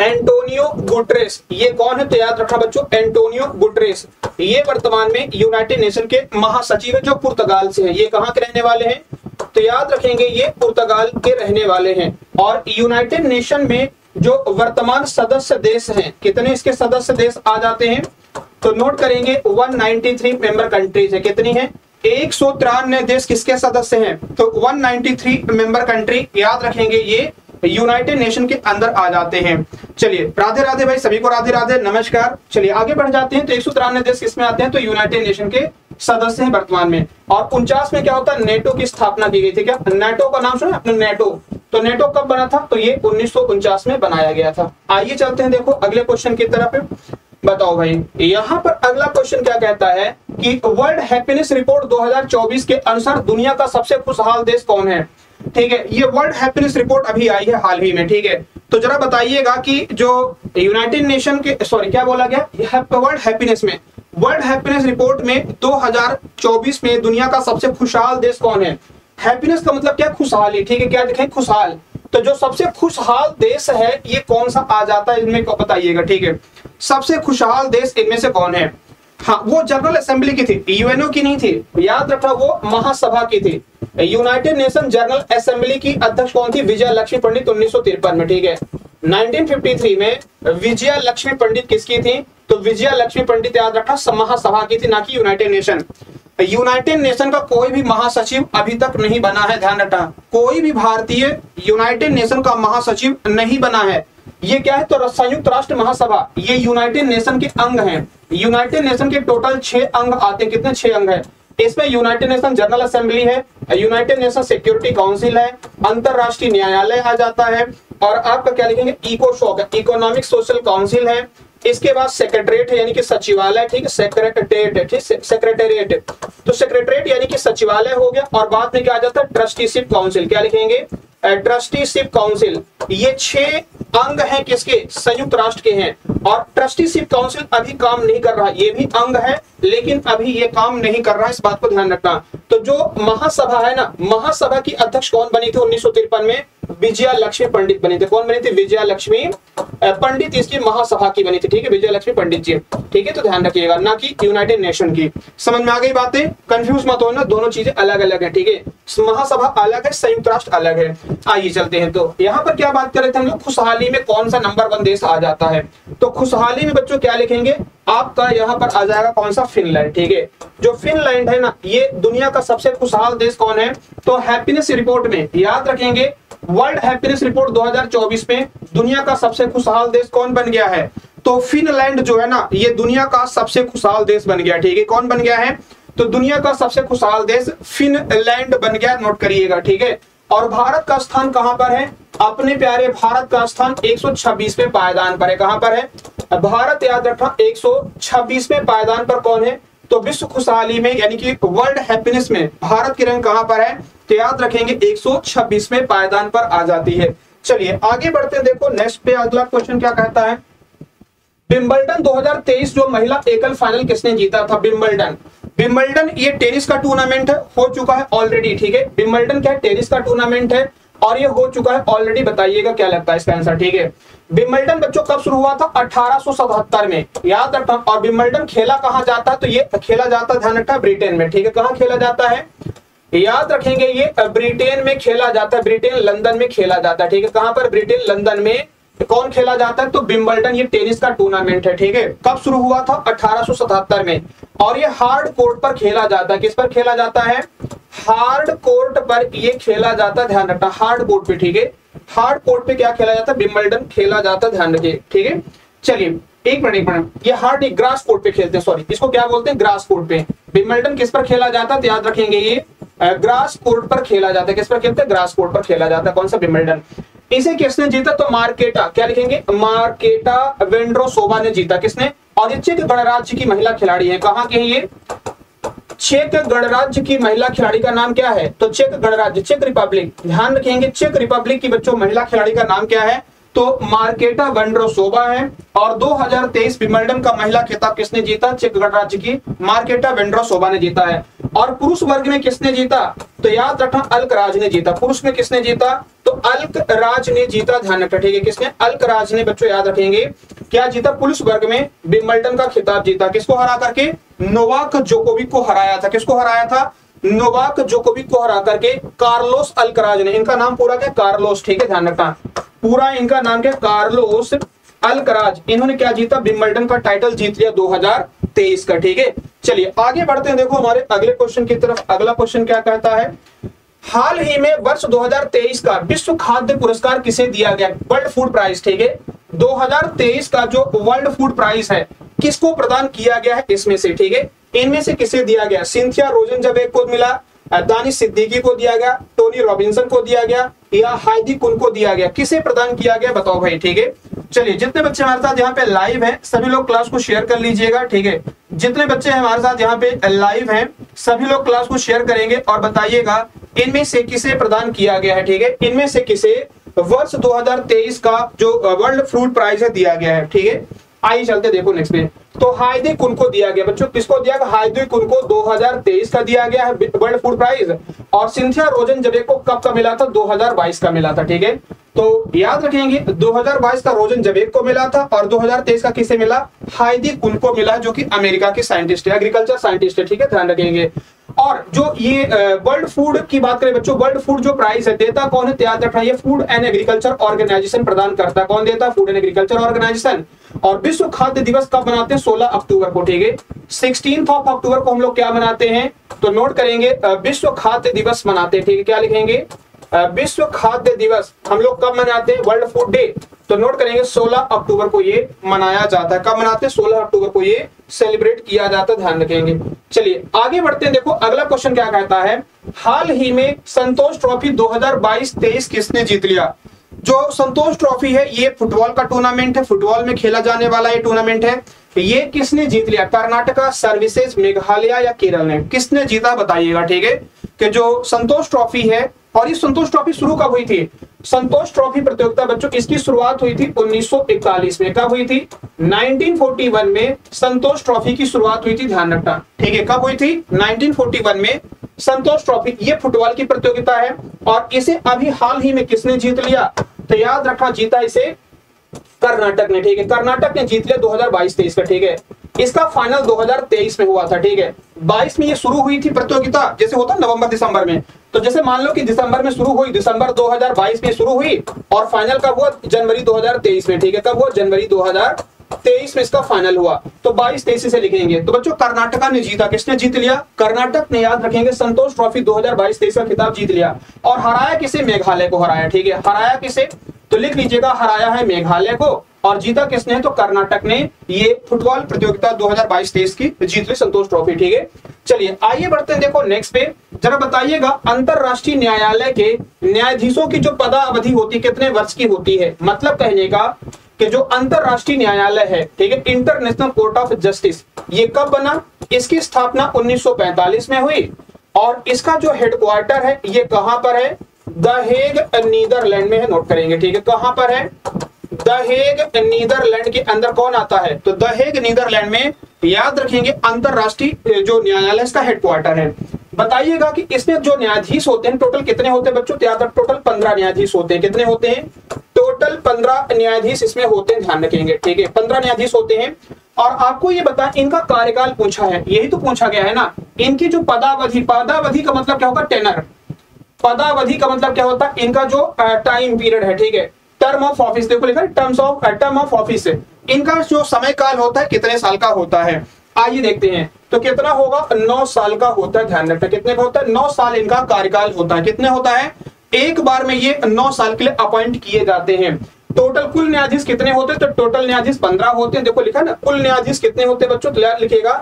एंटोनियो गुटरेस। ये कौन है? तो याद रखना बच्चों, एंटोनियो गुटरेस ये वर्तमान में यूनाइटेड नेशन के महासचिव है, जो पुर्तगाल से है। ये कहाँ के रहने वाले हैं? तो याद रखेंगे ये पुर्तगाल के रहने वाले हैं। और यूनाइटेड नेशन में जो वर्तमान सदस्य देश हैं, कितने इसके सदस्य देश आ जाते हैं? तो नोट करेंगे एक सौ तिरानवे मेंबर कंट्रीज है। कितनी है? एक सौ तिरानवे देश किसके सदस्य हैं? तो एक सौ तिरानवे मेंबर कंट्री याद रखेंगे ये यूनाइटेड नेशन के अंदर आ जाते हैं। चलिए, राधे राधे भाई, सभी को राधे राधे, नमस्कार। चलिए आगे बढ़ जाते हैं। तो एक सौ तिरानवे देश किसमें आते हैं? तो यूनाइटेड नेशन के सदस्य हैं वर्तमान में। और उनचास में क्या होता है? नेटो की स्थापना की गई थी। क्या नेटो का नाम सुना? नेटो। तो नेटो कब बना था? तो ये उन्नीस सौ उनचास में बनाया गया था। आइए चलते हैं, देखो अगले क्वेश्चन की तरफ। बताओ भाई, यहाँ पर अगला क्वेश्चन क्या कहता है कि वर्ल्ड हैप्पीनेस रिपोर्ट दो हजार चौबीस के अनुसार दुनिया का सबसे खुशहाल देश कौन है? ठीक है, ये वर्ल्ड हैप्पीनेस रिपोर्ट अभी आई है हाल ही में। ठीक है, तो जरा बताइएगा कि जो यूनाइटेड नेशन के, सॉरी क्या बोला गया, वर्ल्ड हैप्पीनेस में, वर्ल्ड हैप्पीनेस रिपोर्ट में दो हजार चौबीस में दुनिया का सबसे खुशहाल देश कौन है? हैप्पीनेस का मतलब क्या? खुशहाली। ठीक है, क्या दिखाई? खुशहाल। तो जो सबसे खुशहाल देश है ये कौन सा आ जाता है, इनमें को बताइएगा। ठीक है, सबसे खुशहाल देश इनमें से कौन है? हाँ, वो जनरल असेंबली की थी, यूएनओ की नहीं थी। याद रखना वो महासभा की थी। यूनाइटेड नेशन जनरल असेंबली की अध्यक्ष कौन थी? विजया लक्ष्मी पंडित, उन्नीस सौ तिरपन में। ठीक है, उन्नीस सौ तिरपन में विजया लक्ष्मी पंडित किसकी थी? तो विजया लक्ष्मी पंडित याद रखना महासभा की थी, ना कि यूनाइटेड नेशन। यूनाइटेड नेशन का कोई भी महासचिव अभी तक नहीं बना है। ध्यान रखना, कोई भी भारतीय यूनाइटेड नेशन का महासचिव नहीं बना है। ये क्या है? तो संयुक्त राष्ट्र महासभा, ये यूनाइटेड नेशन के अंग हैं। यूनाइटेड नेशन के टोटल छह अंग आते हैं। कितने? छह अंग है। इसमें यूनाइटेड नेशन जनरल असेंबली है, यूनाइटेड नेशन सिक्योरिटी काउंसिल है, अंतरराष्ट्रीय न्यायालय आ जाता है, और आपका क्या लिखेंगे, इकोशॉक है, इकोनॉमिक सोशल काउंसिल है। इसके बाद सेक्रेटरिएट है, यानी कि सचिवालय। ठीक है, सेक्रेटरिएट है, ठीक सेक्रेटरिएट। तो सेक्रेटरिएट यानी कि सचिवालय हो गया। और बाद में क्या आ जाता है? Trusteeship council. क्या लिखेंगे? Trusteeship council. ये छह अंग हैं किसके? संयुक्त राष्ट्र के हैं। और ट्रस्टीशिप काउंसिल अभी काम नहीं कर रहा, ये भी अंग है लेकिन अभी ये काम नहीं कर रहा है, इस बात को ध्यान रखना। तो जो महासभा है ना, महासभा की अध्यक्ष कौन बनी थी? उन्नीस सौ तिरपन में विजया लक्ष्मी पंडित बनी थी। कौन बनी थी? विजया लक्ष्मी पंडित इसकी महासभा की बनी थी। ठीक है, विजया लक्ष्मी पंडित जी। ठीक है, तो ध्यान रखिएगा, ना कि यूनाइटेड नेशन की। समझ में आ गई बातें? कंफ्यूज मत होना, दोनों चीजें अलग अलग है। ठीक है, महासभा अलग है, संयुक्त राष्ट्र अलग है। आइए चलते हैं। तो यहाँ पर क्या बात कर रहे थे हम लोग? खुशहाली में कौन सा नंबर वन देश आ जाता है? तो खुशहाली में बच्चों क्या लिखेंगे? आपका यहाँ पर आ जाएगा कौन सा? फिनलैंड। ठीक है, जो फिनलैंड है ना, ये दुनिया का सबसे खुशहाल देश कौन है? तो हैप्पीनेस रिपोर्ट में याद रखेंगे, वर्ल्ड हैप्पीनेस रिपोर्ट दो हजार चौबीस में दुनिया का सबसे खुशहाल देश कौन बन गया है? तो फिनलैंड जो है ना, ये दुनिया का सबसे खुशहाल देश बन गया। ठीक है, कौन बन गया है? तो दुनिया का सबसे खुशहाल देश फिनलैंड बन गया, नोट करिएगा। ठीक है, और भारत का स्थान कहां पर है? अपने प्यारे भारत का स्थान एक सौ छब्बीसवें पायदान पर है। कहां पर है? भारत याद रखना एक सौ छब्बीसवें पायदान पर कौन है, तो विश्व खुशहाली में यानी कि वर्ल्ड हैप्पीनेस में भारत की रैंक कहां पर है, तो याद रखेंगे एक सौ छब्बीसवें पायदान पर आ जाती है। चलिए आगे बढ़ते हैं, देखो नेक्स्ट पे अगला क्वेश्चन क्या कहता है। विंबलडन दो हज़ार तेईस जो महिला एकल फाइनल किसने जीता था? विंबलडन विंबलडन ये टेनिस का टूर्नामेंट है, हो चुका है ऑलरेडी, ठीक है। विंबलडन क्या है? टेनिस का टूर्नामेंट है और ये हो चुका है ऑलरेडी, बताइएगा क्या लगता है इसका आंसर, ठीक है। विंबलडन बच्चों कब शुरू हुआ था? अठारह सौ सतहत्तर में, याद रखना। और विंबलडन खेला कहाँ जाता है, तो ये खेला जाता है, ध्यान रखना, ब्रिटेन में, ठीक है। कहाँ खेला जाता है, याद रखेंगे, ये ब्रिटेन में खेला जाता है, ब्रिटेन लंदन में खेला जाता है, ठीक है। कहां पर? ब्रिटेन लंदन में कौन खेला जाता है, तो विंबलडन ये टेनिस का टूर्नामेंट है, ठीक है। कब शुरू हुआ था? अठारह सौ सतहत्तर में, और ये हार्ड कोर्ट पर खेला जाता है। किस पर खेला जाता है? हार्ड कोर्ट पर ये खेला जाता है, ध्यान रखना, हार्ड कोर्ट पे, ठीक है। हार्ड कोर्ट पे क्या खेला जाता है? विंबलडन खेला जाता है, ध्यान रखिए, ठीक है। चलिए एक मिनट एक मिनट ये हार्ड ग्रास कोर्ट पे खेलते हैं, सॉरी इसको क्या बोलते हैं, ग्रास कोर्ट पे। विंबलडन किस पर खेला जाता है, तो याद रखेंगे ये ग्रास कोर्ट पर खेला जाता है। किस पर खेलते हैं? ग्रास कोर्ट पर खेला जाता है। कौन सा? विंबलडन। इसे किसने जीता, तो मार्केटा, क्या लिखेंगे, मार्केटा वोंड्रोसोवा ने जीता। किसने? और ये चेक गणराज्य की महिला खिलाड़ी है। कहाँ की है ये? चेक गणराज्य की महिला खिलाड़ी का नाम क्या है, तो चेक गणराज्य, चेक रिपब्लिक, ध्यान रखेंगे। चेक रिपब्लिक की बच्चों महिला खिलाड़ी का नाम क्या है, तो मार्केटा वोंड्रोसोवा है। और दो हज़ार तेईस विंबलडन का महिला खिताब किसने जीता? चेक गणराज्य की मार्केटा वोंड्रोसोवा ने जीता है। और पुरुष वर्ग में किसने जीता, तो याद रखना अल्कराज ने जीता। पुरुष में किसने जीता, तो अल्कराज ने जीता, ध्यान रखना, ठीक है। किसने? अल्कराज ने बच्चों, याद रखेंगे, क्या जीता? पुरुष वर्ग में विंबलडन का खिताब जीता। किसको हरा करके? नोवाक जोकोविक को हराया था। किसको हराया था? नोवाक जोकोविक को हरा करके कार्लोस अल्कराज ने। इनका नाम पूरा क्या? कार्लोस, ठीक है, ध्यान रखना, पूरा इनका नाम क्या? Carlos Alcaraz. इन्होंने क्या जीता? विंबलडन का टाइटल जीत लिया दो हज़ार तेईस का, ठीक है। चलिए आगे बढ़ते हैं, देखो हमारे अगले क्वेश्चन की तरफ। अगला क्वेश्चन क्या कहता है, हाल ही में वर्ष दो हज़ार तेईस का विश्व खाद्य पुरस्कार किसे दिया गया? वर्ल्ड फूड प्राइज, ठीक है। दो हज़ार तेईस का जो वर्ल्ड फूड प्राइज है किसको प्रदान किया गया है इसमें से, ठीक है। इनमें से किसे दिया गया? सिंथिया रोजन जबेक को मिला, दानिश सिद्दीकी को दिया गया, टोनी रॉबिन्सन को दिया गया, या हाइडी कुंड को दिया गया? किसे प्रदान किया गया बताओ भाई, ठीक है। चलिए जितने बच्चे हमारे साथ यहाँ पे लाइव हैं सभी लोग क्लास को शेयर कर लीजिएगा, ठीक है। जितने बच्चे हमारे साथ यहाँ पे लाइव हैं सभी लोग क्लास को शेयर करेंगे और बताइएगा इनमें से किसे प्रदान किया गया है, ठीक है। इनमें से किसे वर्ष दो हज़ार तेईस का जो वर्ल्ड फ्रूट प्राइज है दिया गया है, ठीक है। आइए चलते देखो नेक्स्ट पे, तो हाइडी कुंड को दिया गया बच्चों। किसको दिया गया? हाइडी कुंड को दो हज़ार तेईस का दिया गया है वर्ल्ड फूड प्राइज। और सिंथिया रोजन जबेक को कब का मिला था? दो हज़ार बाईस का मिला था, ठीक है। तो याद रखेंगे दो हज़ार बाईस का रोजन जबेक को मिला था और दो हज़ार तेईस का किसे मिला? हाइडी कुंड को मिला, जो कि अमेरिका के साइंटिस्ट है, एग्रीकल्चर साइंटिस्ट है, ठीक है, ध्यान रखेंगे। और जो ये वर्ल्ड फूड की बात करें बच्चों, वर्ल्ड फूड जो प्राइस है देता कौन है? याद रखना, ये फूड एंड एग्रीकल्चर ऑर्गेनाइजेशन प्रदान करता है। कौन देता? Food and agriculture organisation. और विश्व खाद्य दिवस कब मनाते हैं? सोलह अक्टूबर को, ठीक है। सिक्सटीन ऑफ अक्टूबर को हम लोग क्या मनाते हैं, तो नोट करेंगे विश्व खाद्य दिवस मनाते हैं, ठीक है। क्या लिखेंगे? विश्व खाद्य दिवस हम लोग कब मनाते हैं? वर्ल्ड फूड डे, तो नोट करेंगे सोलह अक्टूबर को ये मनाया जाता है। कब मनाते हैं? सोलह अक्टूबर को ये सेलिब्रेट किया जाता है, ध्यान रखेंगे। चलिए आगे बढ़ते हैं, देखो अगला क्वेश्चन क्या कहता है, हाल ही में संतोष ट्रॉफी दो हज़ार बाईस तेईस किसने जीत लिया? जो संतोष ट्रॉफी है ये फुटबॉल का टूर्नामेंट है, फुटबॉल में खेला जाने वाला ये टूर्नामेंट है। ये किसने जीत लिया? कर्नाटका, सर्विसेज, मेघालय या केरल ने? किसने जीता बताइएगा, ठीक है, कि जो संतोष ट्रॉफी है। और ये संतोष ट्रॉफी शुरू कब हुई थी? संतोष ट्रॉफी प्रतियोगिता बच्चों इसकी शुरुआत हुई थी उन्नीस सौ इकतालीस में। कब हुई थी? उन्नीस सौ इकतालीस में संतोष ट्रॉफी की शुरुआत हुई थी, ध्यान रखना, ठीक है। कब हुई थी? उन्नीस सौ इकतालीस में संतोष ट्रॉफी, ये फुटबॉल की प्रतियोगिता है। और इसे अभी हाल ही में किसने जीत लिया? तो याद रखना जीता इसे कर्नाटक ने, ठीक है। कर्नाटक ने जीत लिया दो हज़ार बाईस तेईस का, ठीक है। इसका फाइनल दो हज़ार तेईस में हुआ था, ठीक है। बाईस में ये शुरू हुई थी प्रतियोगिता, जैसे होता है नवंबर दिसंबर में, तो जैसे मान लो कि दिसंबर में शुरू हुई, दिसंबर दो हज़ार बाईस में शुरू हुई और फाइनल कब हुआ? जनवरी दो हज़ार तेईस में, ठीक है। कब हुआ? जनवरी दो हज़ार तेईस में इसका फाइनल हुआ, तो बाईस तेईस से लिखेंगे। तो बच्चों कर्नाटका ने जीता। किसने जीत लिया? कर्नाटक ने, याद रखेंगे, संतोष ट्रॉफी दो हज़ार बाईस तेईस का खिताब जीत लिया। और हराया किसे? मेघालय को हराया, ठीक है। हराया किसे? तो लिख लीजिएगा हराया है मेघालय को। और जीता किसने? तो कर्नाटक ने ये फुटबॉल प्रतियोगिता दो हज़ार बाईस तेईस की जीत ली, संतोष ट्रॉफी, ठीक है। चलिए आइए बढ़ते हैं, देखो नेक्स्ट पे, जरा बताइएगा अंतरराष्ट्रीय न्यायालय के न्यायाधीशों की जो पदावधि होती है कितने वर्ष की होती है? मतलब कहने का कि जो अंतरराष्ट्रीय न्यायालय है, ठीक है, इंटरनेशनल कोर्ट ऑफ जस्टिस, ये कब बना? इसकी स्थापना उन्नीस सौ पैंतालीस में हुई और इसका जो हेडक्वार्टर है ये कहां पर है? द हेग नीदरलैंड में है, नोट करेंगे, ठीक है, कहां पर है? द हेग नीदरलैंड के अंदर कौन आता है? तो द हेग नीदरलैंड में याद रखेंगे अंतरराष्ट्रीय जो न्यायालय का हेडक्वार्टर है। बताइएगा कि इसमें जो न्यायाधीश होते हैं टोटल कितने होते हैं बच्चों? याद रख टोटल पंद्रह न्यायाधीश होते हैं। कितने होते हैं? टोटल पंद्रह न्यायाधीश इसमें होते हैं, ध्यान रखेंगे, ठीक है, पंद्रह न्यायाधीश होते हैं। और आपको ये बताएं इनका कार्यकाल पूछा है, यही तो पूछा गया है ना। इनकी जो पदावधि, पदावधि का मतलब क्या होगा? टेनर। पदावधि का मतलब क्या होता है? इनका जो टाइम पीरियड है, ठीक है, टर्म ऑफ ऑफिस, देखो लिखा है terms of term of office, इनका जो समय काल होता है कितने साल का होता है? आइए देखते हैं। तो कितना होगा? नौ साल का होता है, ध्यान रखना कितने का होता है? नौ साल इनका कार्यकाल होता है। कितने होता है? एक बार में ये नौ साल के लिए अपॉइंट किए जाते हैं। टोटल कुल न्यायाधीश कितने होते हैं? तो टोटल न्यायाधीश पंद्रह होते हैं। देखो लिखा ना, कुल न्यायाधीश कितने होते हैं बच्चों? तो याद लिखेगा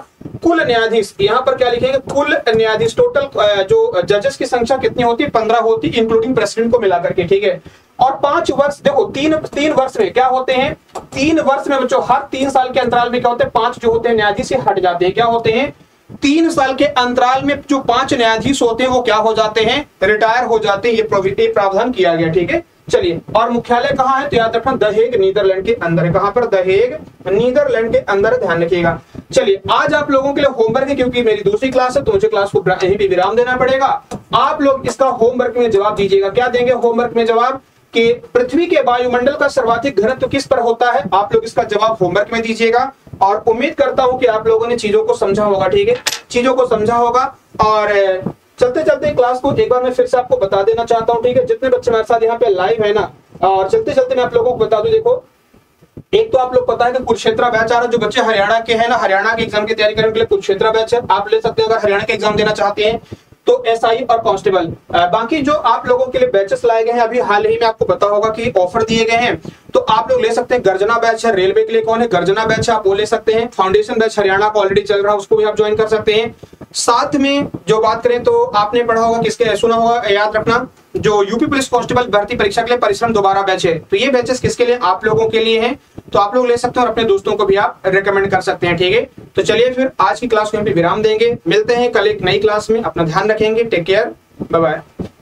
कुल न्यायाधीश, यहाँ पर क्या लिखेंगे? कुल न्यायाधीश। टोटल जो जजेस की संख्या कितनी होती है? पंद्रह होती है, इंक्लूडिंग प्रेसिडेंट को मिलाकर के, ठीक है। और पांच वर्ष, देखो तीन तीन वर्ष में क्या होते हैं? तीन वर्ष में बच्चों, हर तीन साल के अंतराल में क्या होते हैं? पांच जो होते हैं न्यायाधीश हट जाते हैं। क्या होते हैं? तीन साल के अंतराल में जो पांच न्यायाधीश होते हैं वो क्या हो जाते हैं? रिटायर हो जाते हैं। ये प्रावधान किया गया, ठीक है। चलिए, और मुख्यालय कहाँ है? तो याद रखना द हेग नीदरलैंड के अंदर है। कहां पर? द हेग नीदरलैंड के अंदर, ध्यान रखिएगा। चलिए, आज आप लोगों के लिए होमवर्क है, क्योंकि मेरी दूसरी क्लास है तो मुझे क्लास को यहीं भी विराम देना पड़ेगा। आप लोग इसका होमवर्क में जवाब दीजिएगा। क्या देंगे होमवर्क में जवाब? कि पृथ्वी के वायुमंडल का सर्वाधिक घनत्व किस पर होता है? आप लोग इसका जवाब होमवर्क में दीजिएगा। और उम्मीद करता हूं कि आप लोगों ने चीजों को समझा होगा, ठीक है, चीजों को समझा होगा। और चलते चलते क्लास को एक बार मैं फिर से आपको बता देना चाहता हूं, ठीक है, जितने बच्चे हमारे साथ यहाँ पे लाइव है ना। और चलते चलते मैं आप लोगों को बता दूं, देखो, एक तो आप लोग पता है कि कुरुक्षेत्र बैच आ रहा है, जो बच्चे हरियाणा के हैं ना, हरियाणा के एग्जाम की तैयारी करने के लिए कुरुक्षेत्र बैच है, आप ले सकते हैं। अगर हरियाणा के एग्जाम देना चाहते हैं तो एसआई और कांस्टेबल। बाकी जो आप लोगों के लिए बैचेस लाए गए हैं, अभी हाल ही में आपको पता होगा कि ऑफर दिए गए हैं, तो आप लोग ले सकते हैं। गर्जना बैच है, रेलवे के लिए कौन है? गर्जना बैच है, आप वो ले सकते हैं। फाउंडेशन बैच हरियाणा का ऑलरेडी चल रहा है, उसको भी आप ज्वाइन कर सकते हैं। साथ में जो बात करें तो आपने पढ़ा होगा, किसके सुना होगा, याद रखना, जो यूपी पुलिस कांस्टेबल भर्ती परीक्षा के लिए परिश्रम दोबारा बैच है। तो ये बैचेस किसके लिए? आप लोगों के लिए है, तो आप लोग ले सकते हैं और अपने दोस्तों को भी आप रेकमेंड कर सकते हैं, ठीक है। तो चलिए, फिर आज की क्लास को यहाँ पे विराम देंगे। मिलते हैं कल एक नई क्लास में। अपना ध्यान रखेंगे, टेक केयर, बाय बाय।